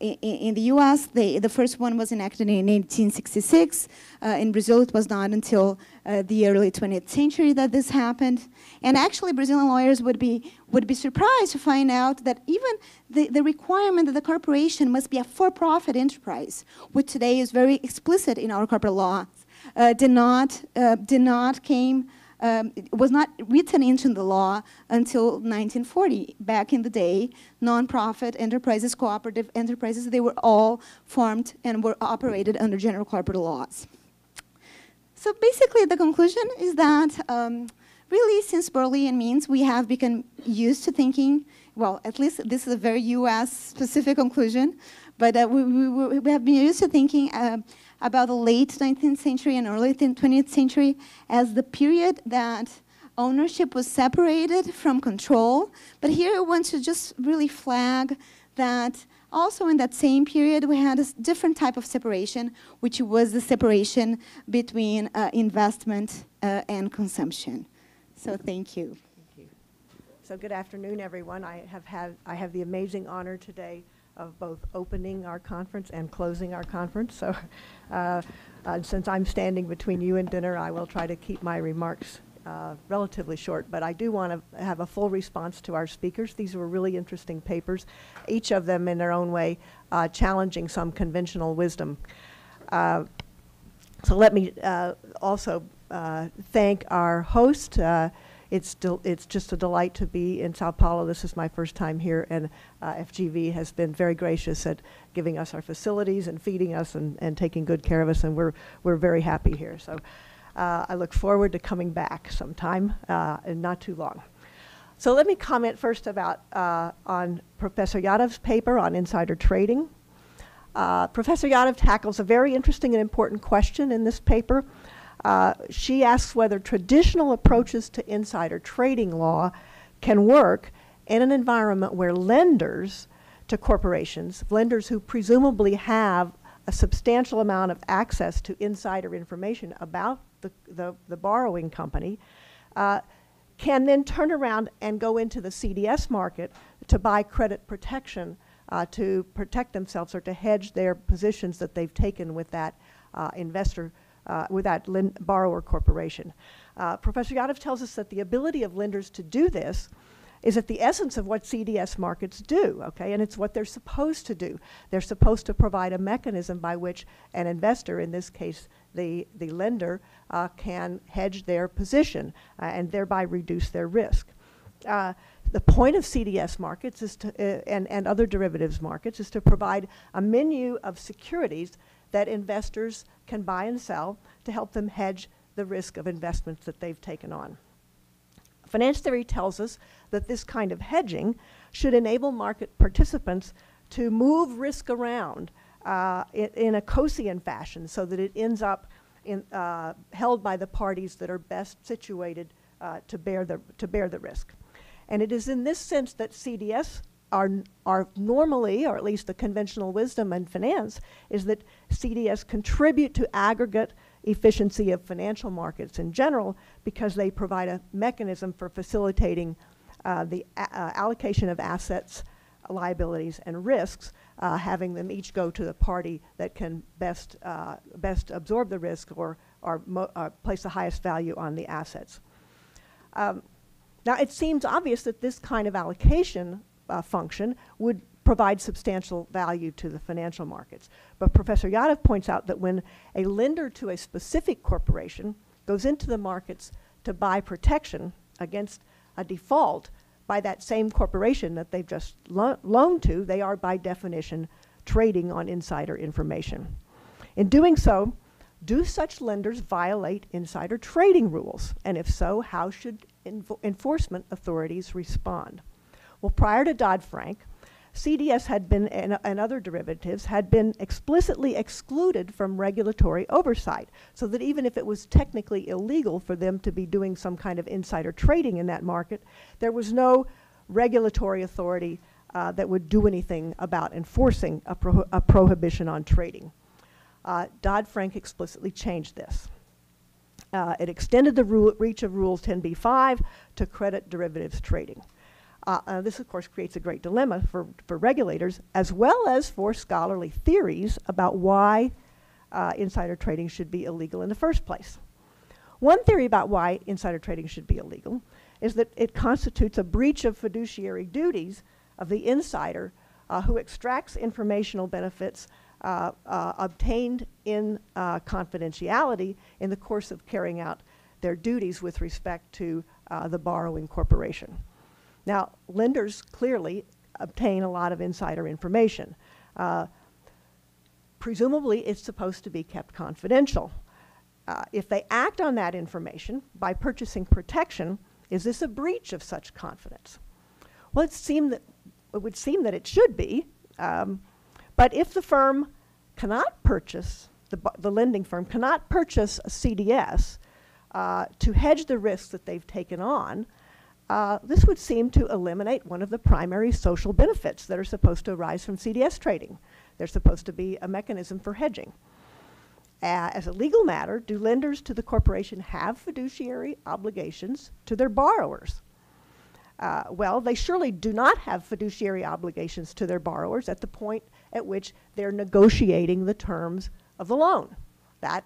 In the U.S., the first one was enacted in 1866. In Brazil, it was not until the early 20th century that this happened. And actually, Brazilian lawyers would be surprised to find out that even the requirement that the corporation must be a for-profit enterprise, which today is very explicit in our corporate law, was not written into the law until 1940. Back in the day, nonprofit enterprises, cooperative enterprises, they were all formed and were operated under general corporate laws. So basically, the conclusion is that really, since Burley and Means, we have become used to thinking, well, at least this is a very U.S.-specific conclusion, but we have been used to thinking about the late 19th century and early 20th century as the period that ownership was separated from control. But here I want to just really flag that also in that same period we had a different type of separation, which was the separation between investment and consumption. So thank you. Thank you. So good afternoon, everyone. I have the amazing honor today of both opening our conference and closing our conference. So since I'm standing between you and dinner, I will try to keep my remarks relatively short, but I do want to have a full response to our speakers. These were really interesting papers, each of them in their own way challenging some conventional wisdom. So let me also thank our host. It's just a delight to be in Sao Paulo. This is my first time here, and FGV has been very gracious at giving us our facilities and feeding us and taking good care of us, and we're very happy here. So I look forward to coming back sometime and not too long. So let me comment first about on Professor Yadav's paper on insider trading. Professor Yadav tackles a very interesting and important question in this paper. She asks whether traditional approaches to insider trading law can work in an environment where lenders to corporations, lenders who presumably have a substantial amount of access to insider information about the borrowing company, can then turn around and go into the CDS market to buy credit protection to protect themselves or to hedge their positions that they've taken with that investor, with that borrower corporation. Professor Yadav tells us that the ability of lenders to do this is at the essence of what CDS markets do, okay? And it's what they're supposed to do. They're supposed to provide a mechanism by which an investor, in this case the lender, can hedge their position and thereby reduce their risk. The point of CDS markets is to, and other derivatives markets, is to provide a menu of securities that investors can buy and sell to help them hedge the risk of investments that they've taken on. Finance theory tells us that this kind of hedging should enable market participants to move risk around in a Coasian fashion so that it ends up in, held by the parties that are best situated to bear the risk. And it is in this sense that CDS are normally, or at least the conventional wisdom in finance, is that CDS contribute to aggregate efficiency of financial markets in general because they provide a mechanism for facilitating the allocation of assets, liabilities, and risks, having them each go to the party that can best absorb the risk or place the highest value on the assets. Now, it seems obvious that this kind of allocation function would provide substantial value to the financial markets. But Professor Yadav points out that when a lender to a specific corporation goes into the markets to buy protection against a default by that same corporation that they've just loaned to, they are by definition trading on insider information. In doing so, do such lenders violate insider trading rules? And if so, how should enforcement authorities respond? Well, prior to Dodd-Frank, CDS had been, and other derivatives, had been explicitly excluded from regulatory oversight, so that even if it was technically illegal for them to be doing some kind of insider trading in that market, there was no regulatory authority that would do anything about enforcing a prohibition on trading. Dodd-Frank explicitly changed this. It extended the reach of Rules 10b-5 to credit derivatives trading. This, of course, creates a great dilemma for regulators as well as for scholarly theories about why insider trading should be illegal in the first place. One theory about why insider trading should be illegal is that it constitutes a breach of fiduciary duties of the insider who extracts informational benefits obtained in confidentiality in the course of carrying out their duties with respect to the borrowing corporation. Now, lenders clearly obtain a lot of insider information. Presumably, it's supposed to be kept confidential. If they act on that information by purchasing protection, is this a breach of such confidence? Well, it would seem that it should be, but if the firm cannot purchase, the lending firm cannot purchase a CDS to hedge the risks that they've taken on, this would seem to eliminate one of the primary social benefits that are supposed to arise from CDS trading. They're supposed to be a mechanism for hedging. As a legal matter, do lenders to the corporation have fiduciary obligations to their borrowers? Well, they surely do not have fiduciary obligations to their borrowers at the point at which they're negotiating the terms of the loan. That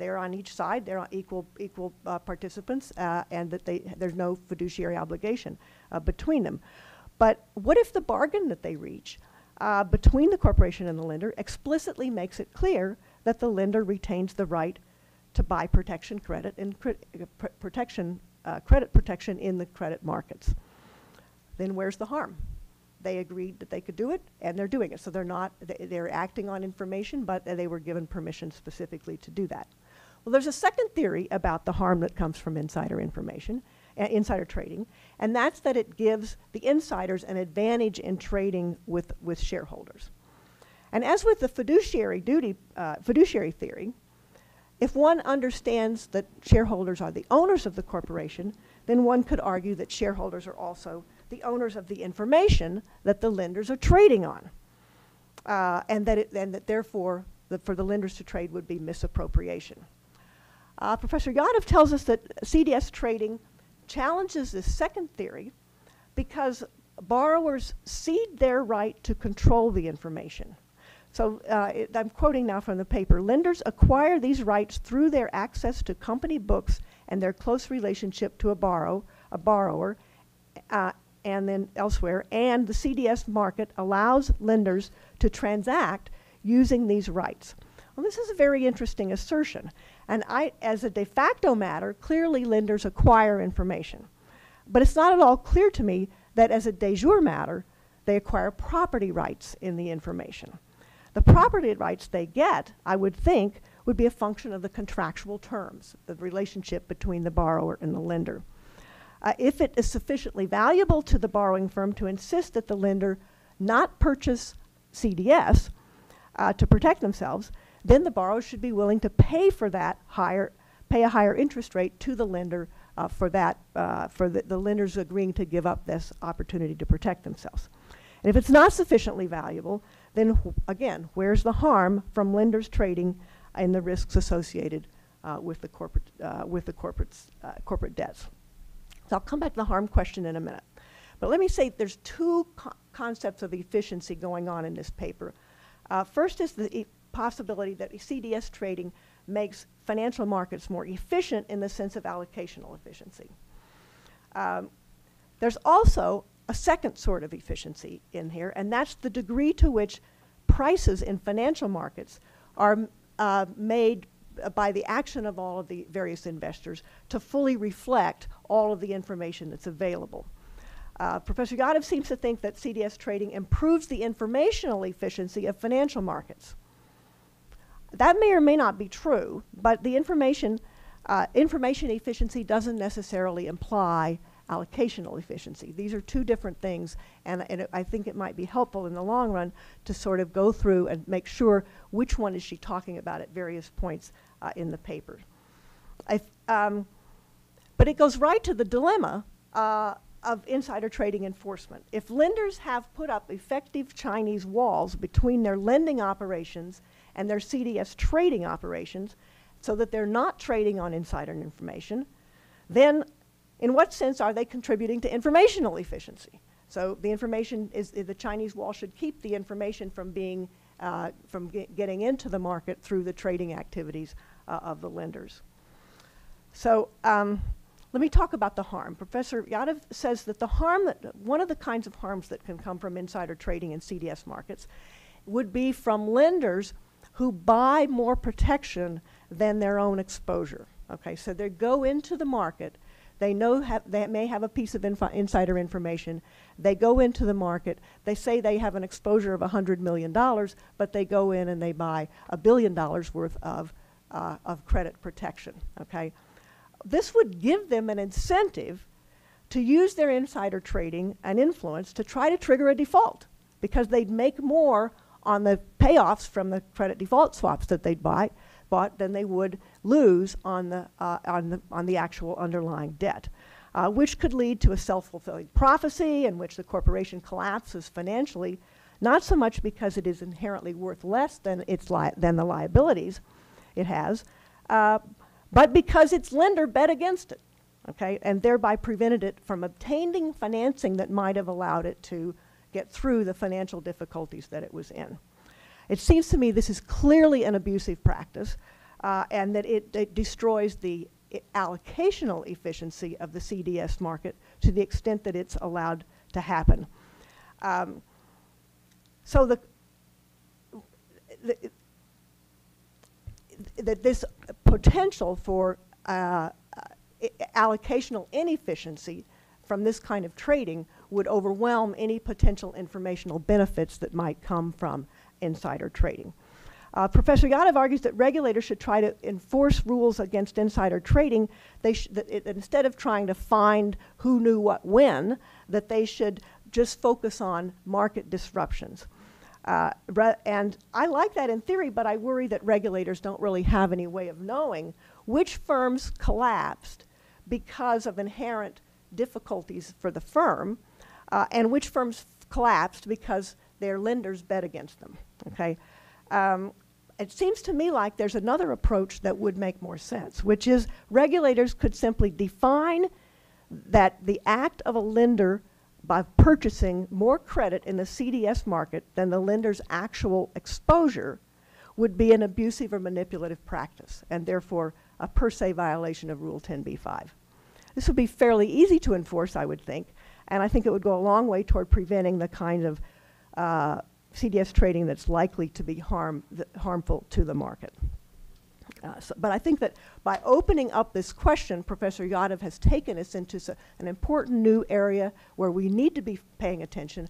they're on each side, they're equal participants, and that there's no fiduciary obligation between them. But what if the bargain that they reach between the corporation and the lender explicitly makes it clear that the lender retains the right to buy protection credit and credit protection in the credit markets? Then where's the harm? They agreed that they could do it, and they're doing it. So they're not, they're acting on information, but they were given permission specifically to do that. Well, there's a second theory about the harm that comes from insider information, insider trading, and that's that it gives the insiders an advantage in trading with shareholders. And as with the fiduciary theory, if one understands that shareholders are the owners of the corporation, then one could argue that shareholders are also the owners of the information that the lenders are trading on, and that therefore for the lenders to trade would be misappropriation. Professor Yadav tells us that CDS trading challenges this second theory because borrowers cede their right to control the information. So I'm quoting now from the paper. Lenders acquire these rights through their access to company books and their close relationship to a borrower, and then elsewhere, and the CDS market allows lenders to transact using these rights. Well, this is a very interesting assertion, and as a de facto matter, clearly lenders acquire information. But it's not at all clear to me that as a de jure matter, they acquire property rights in the information. The property rights they get, I would think, would be a function of the contractual terms, the relationship between the borrower and the lender. If it is sufficiently valuable to the borrowing firm to insist that the lender not purchase CDS to protect themselves, then the borrower should be willing to pay for that pay a higher interest rate to the lender for the lenders agreeing to give up this opportunity to protect themselves. And if it's not sufficiently valuable, then again, where's the harm from lenders trading and the risks associated with the corporate debts? So I'll come back to the harm question in a minute. But let me say there's two concepts of efficiency going on in this paper. First is the possibility that CDS trading makes financial markets more efficient in the sense of allocational efficiency. There's also a second sort of efficiency in here, and that's the degree to which prices in financial markets are made by the action of all of the various investors to fully reflect all of the information that's available. Professor Yadav seems to think that CDS trading improves the informational efficiency of financial markets. That may or may not be true, but the information efficiency doesn't necessarily imply allocational efficiency. These are two different things, and I think it might be helpful in the long run to sort of go through and make sure which one is she talking about at various points in the paper. But it goes right to the dilemma of insider trading enforcement. If lenders have put up effective Chinese walls between their lending operations and their CDS trading operations so that they're not trading on insider information, then in what sense are they contributing to informational efficiency? So the information is, the Chinese wall should keep the information from being, from getting into the market through the trading activities of the lenders. So let me talk about the harm. Professor Yadav says that the harm, one of the kinds of harms that can come from insider trading in CDS markets would be from lenders who buy more protection than their own exposure. Okay, so they go into the market, they know they may have a piece of insider information, they go into the market, they say they have an exposure of $100 million, but they go in and they buy $1 billion worth of credit protection, okay? This would give them an incentive to use their insider trading and influence to try to trigger a default, because they'd make more on the payoffs from the credit default swaps that they'd bought than they would lose on the actual underlying debt, which could lead to a self-fulfilling prophecy in which the corporation collapses financially, not so much because it is inherently worth less than the liabilities it has, but because its lender bet against it, okay, and thereby prevented it from obtaining financing that might have allowed it to get through the financial difficulties that it was in. It seems to me this is clearly an abusive practice and that it destroys the allocational efficiency of the CDS market to the extent that it's allowed to happen. So this potential for allocational inefficiency from this kind of trading would overwhelm any potential informational benefits that might come from insider trading. Professor Yadav argues that regulators should try to enforce rules against insider trading. They instead of trying to find who knew what when, that they should just focus on market disruptions. And I like that in theory, but I worry that regulators don't really have any way of knowing which firms collapsed because of inherent difficulties for the firm, and which firms collapsed because their lenders bet against them, okay? It seems to me like there's another approach that would make more sense, which is regulators could simply define that the act of a lender by purchasing more credit in the CDS market than the lender's actual exposure would be an abusive or manipulative practice, and therefore a per se violation of Rule 10b-5. This would be fairly easy to enforce, I would think, and I think it would go a long way toward preventing the kind of CDS trading that's likely to be harmful to the market. But I think that by opening up this question, Professor Yadav has taken us into an important new area where we need to be paying attention,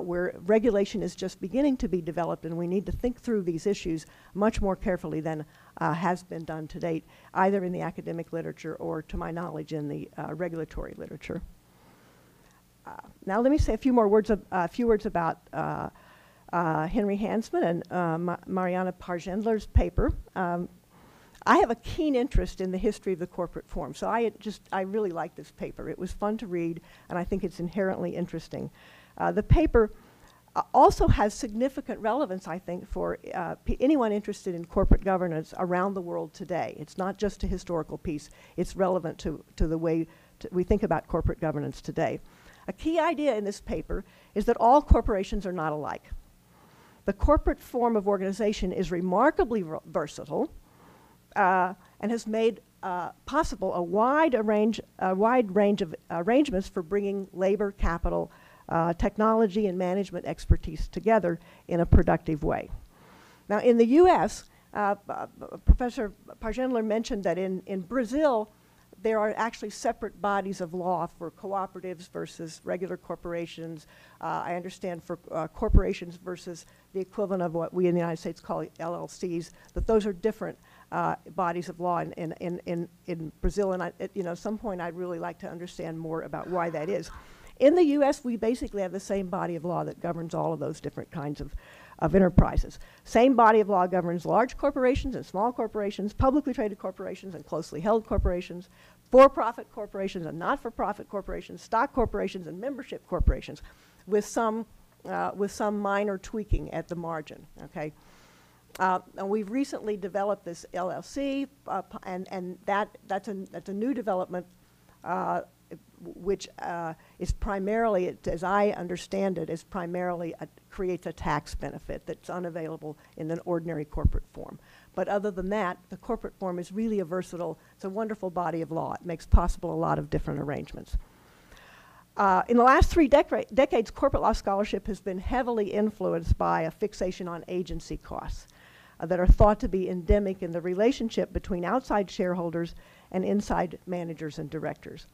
where regulation is just beginning to be developed, and we need to think through these issues much more carefully than has been done to date, either in the academic literature or, to my knowledge, in the regulatory literature. Now let me say a few more words, about Henry Hansman and Mariana Pargendler's paper. I have a keen interest in the history of the corporate form, so I really like this paper. It was fun to read, and I think it's inherently interesting. The paper also has significant relevance, I think, for anyone interested in corporate governance around the world today. It's not just a historical piece. It's relevant to the way we think about corporate governance today. A key idea in this paper is that all corporations are not alike. The corporate form of organization is remarkably versatile, and has made possible a wide range of arrangements for bringing labor, capital, technology, and management expertise together in a productive way. Now, in the U.S., Professor Pargendler mentioned that in Brazil, there are actually separate bodies of law for cooperatives versus regular corporations. I understand for corporations versus the equivalent of what we in the United States call LLCs, that those are different bodies of law in Brazil, and at some point I'd really like to understand more about why that is. In the U.S., we basically have the same body of law that governs all of those different kinds of enterprises. Same body of law governs large corporations and small corporations, publicly traded corporations and closely held corporations, for-profit corporations and not-for-profit corporations, stock corporations and membership corporations, with some minor tweaking at the margin. Okay, and we've recently developed this LLC, and that's a new development, which is primarily, as I understand it, is primarily creates a tax benefit that's unavailable in an ordinary corporate form. But other than that, the corporate form is really a versatile, it's a wonderful body of law. It makes possible a lot of different arrangements. In the last three decades, corporate law scholarship has been heavily influenced by a fixation on agency costs that are thought to be endemic in the relationship between outside shareholders and inside managers and directors.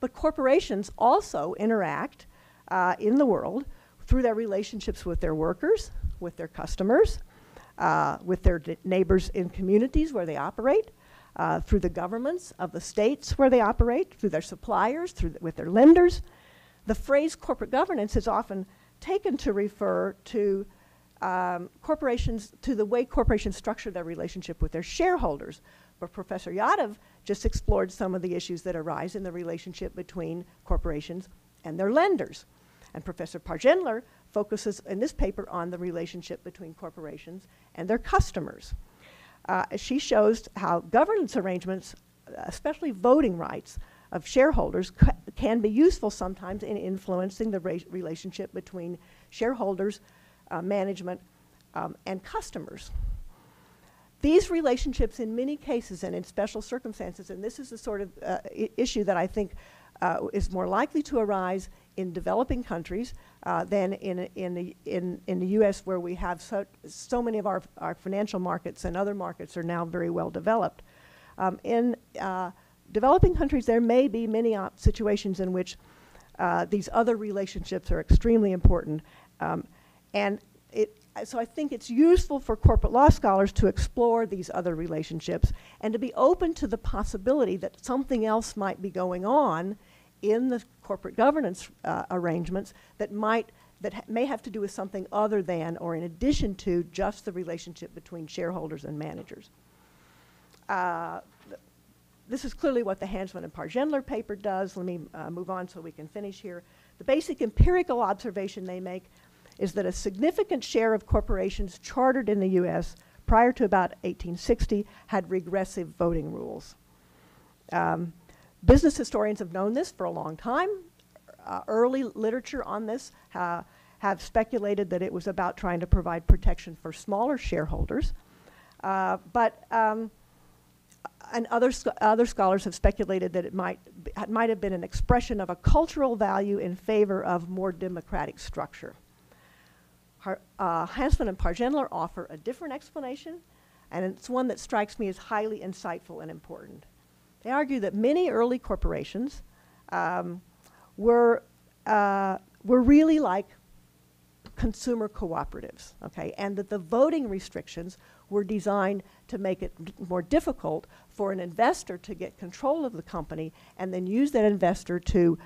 But corporations also interact in the world through their relationships with their workers, with their customers, with their neighbors in communities where they operate, through the governments of the states where they operate, through their suppliers, with their lenders. The phrase corporate governance is often taken to refer to corporations, to the way corporations structure their relationship with their shareholders. But Professor Yadav just explored some of the issues that arise in the relationship between corporations and their lenders. And Professor Pargendler focuses in this paper on the relationship between corporations and their customers. She shows how governance arrangements, especially voting rights of shareholders, can be useful sometimes in influencing the relationship between shareholders, management, and customers. These relationships in many cases and in special circumstances, and this is the sort of issue that I think is more likely to arise in developing countries than in the U.S., where we have so many of our financial markets and other markets are now very well developed. In developing countries, there may be many situations in which these other relationships are extremely important. So I think it's useful for corporate law scholars to explore these other relationships and to be open to the possibility that something else might be going on in the corporate governance arrangements that may have to do with something other than or in addition to just the relationship between shareholders and managers. This is clearly what the Hansman and Pargendler paper does. Let me move on so we can finish here. The basic empirical observation they make is that a significant share of corporations chartered in the U.S. prior to about 1860 had regressive voting rules. Business historians have known this for a long time. Early literature on this have speculated that it was about trying to provide protection for smaller shareholders. And other scholars have speculated that it might have been an expression of a cultural value in favor of more democratic structure. Hansman and Pargendler offer a different explanation and it's one that strikes me as highly insightful and important. They argue that many early corporations were really like consumer cooperatives, okay, and that the voting restrictions were designed to make it more difficult for an investor to get control of the company and then use that investor to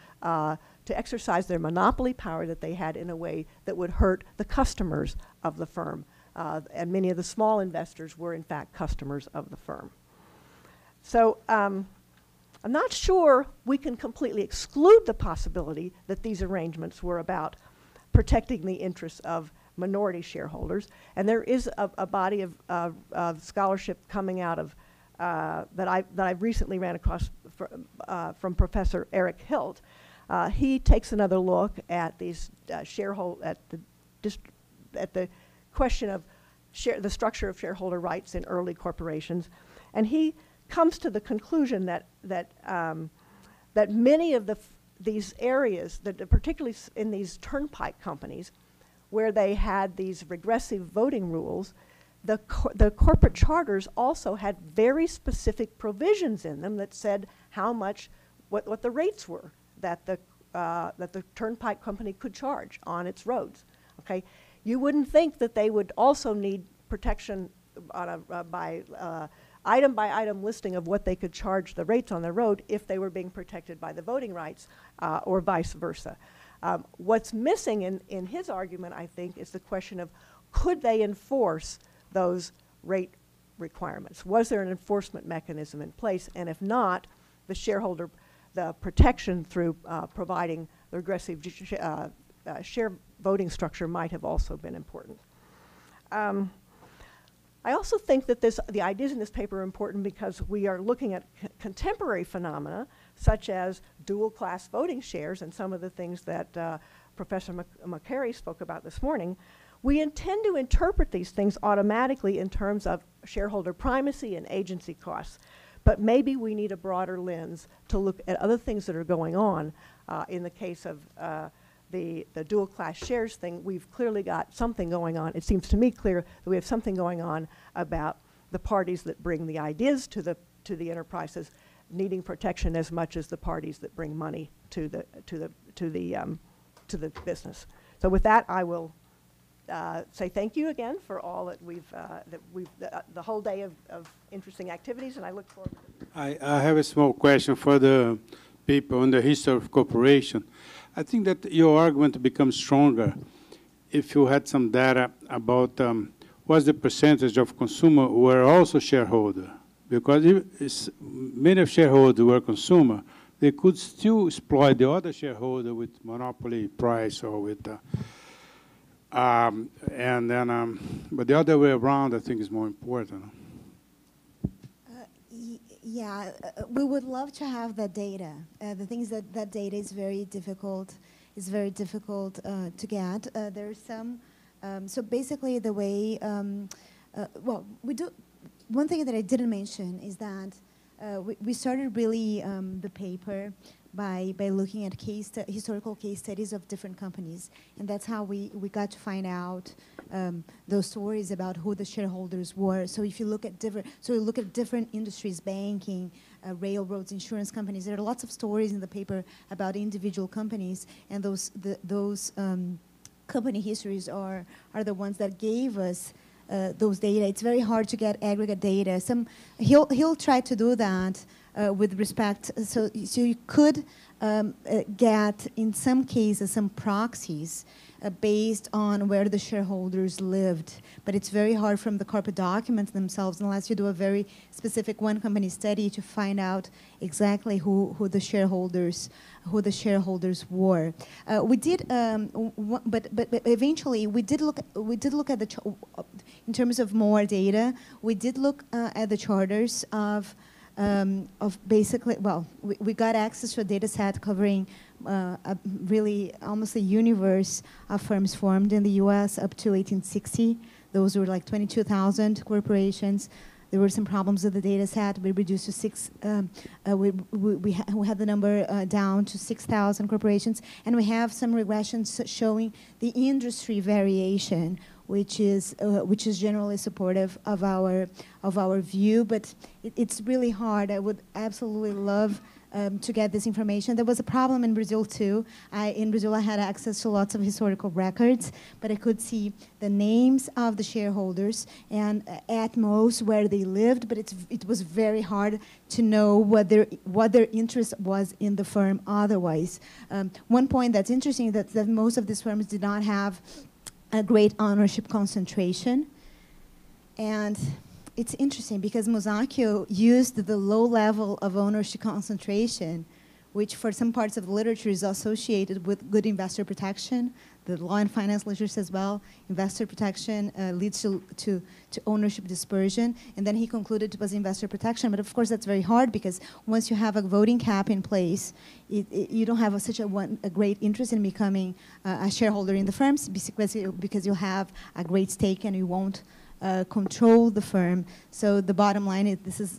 exercise their monopoly power that they had in a way that would hurt the customers of the firm. And many of the small investors were, in fact, customers of the firm. So I'm not sure we can completely exclude the possibility that these arrangements were about protecting the interests of minority shareholders. And there is a body of scholarship coming out of that I've recently ran across from Professor Eric Hilt. He takes another look at these at the question of the structure of shareholder rights in early corporations, and he comes to the conclusion that that many of these areas, that particularly in these turnpike companies, where they had these regressive voting rules, the corporate charters also had very specific provisions in them that said how much, what the rates were that the turnpike company could charge on its roads. Okay, you wouldn't think that they would also need protection on a, by item listing of what they could charge the rates on the road if they were being protected by the voting rights or vice versa. What's missing in his argument, I think, is the question of could they enforce those rate requirements? Was there an enforcement mechanism in place? And if not, the shareholder, the protection through providing the regressive share voting structure might have also been important. I also think that the ideas in this paper are important because we are looking at contemporary phenomena such as dual-class voting shares and some of the things that Professor McCary spoke about this morning. We intend to interpret these things automatically in terms of shareholder primacy and agency costs, but maybe we need a broader lens to look at other things that are going on. In the case of the dual-class shares thing, we've clearly got something going on. It seems to me clear that we have something going on about the parties that bring the ideas to the enterprises needing protection as much as the parties that bring money to the business. So with that, I will say thank you again for all that the whole day of interesting activities, and I look forward. I have a small question for the people on the history of corporation. I think that your argument becomes stronger if you had some data about what's the percentage of consumer who were also shareholder. Because if many shareholders were consumer, they could still exploit the other shareholder with monopoly price or with, and then, but the other way around, I think, is more important. Yeah, we would love to have that data. The thing is that that data is very difficult. It's very difficult to get. There's some, so basically the way, well, we do. One thing that I didn't mention is that we started really the paper by looking at historical case studies of different companies. And that's how we got to find out those stories about who the shareholders were. So if you look at different, so you look at different industries, banking, railroads, insurance companies, there are lots of stories in the paper about individual companies, and those company histories are the ones that gave us those data. It's very hard to get aggregate data. He'll try to do that with respect. So you could get, in some cases, some proxies based on where the shareholders lived. But it's very hard from the corporate documents themselves, unless you do a very specific one-company study, to find out exactly who the shareholders were. We did, but eventually we did look at the in terms of more data. We did look at the charters of basically, well, we got access to a data set covering really almost a universe of firms formed in the U.S. up to 1860. Those were like 22,000 corporations. There were some problems with the data set. We reduced to six. We had the number down to 6,000 corporations, and we have some regressions showing the industry variation which is generally supportive of our view, but it's really hard. I would absolutely love to get this information. There was a problem in Brazil too. In Brazil I had access to lots of historical records, but I could see the names of the shareholders and at most where they lived, but it was very hard to know what their interest was in the firm otherwise. One point that's interesting that most of these firms did not have a great ownership concentration, and it's interesting because Musacchio used the low level of ownership concentration, which for some parts of the literature is associated with good investor protection. The law and finance literature as well, investor protection leads to ownership dispersion, and then he concluded it was investor protection, but of course that's very hard because once you have a voting cap in place, you don't have such a great interest in becoming a shareholder in the firms because you have a great stake and you won't control the firm. So the bottom line is this is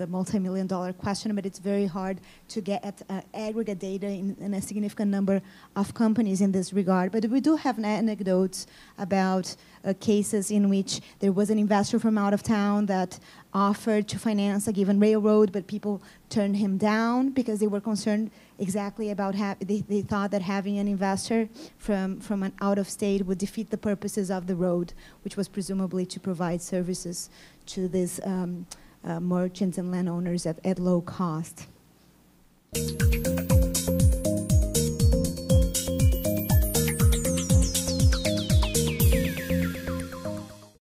the multi-million-dollar question, but it's very hard to get at aggregate data in a significant number of companies in this regard. But we do have anecdotes about cases in which there was an investor from out of town that offered to finance a given railroad, but people turned him down because they were concerned exactly about they thought that having an investor from an out-of-state would defeat the purposes of the road, which was presumably to provide services to these merchants and landowners at low cost.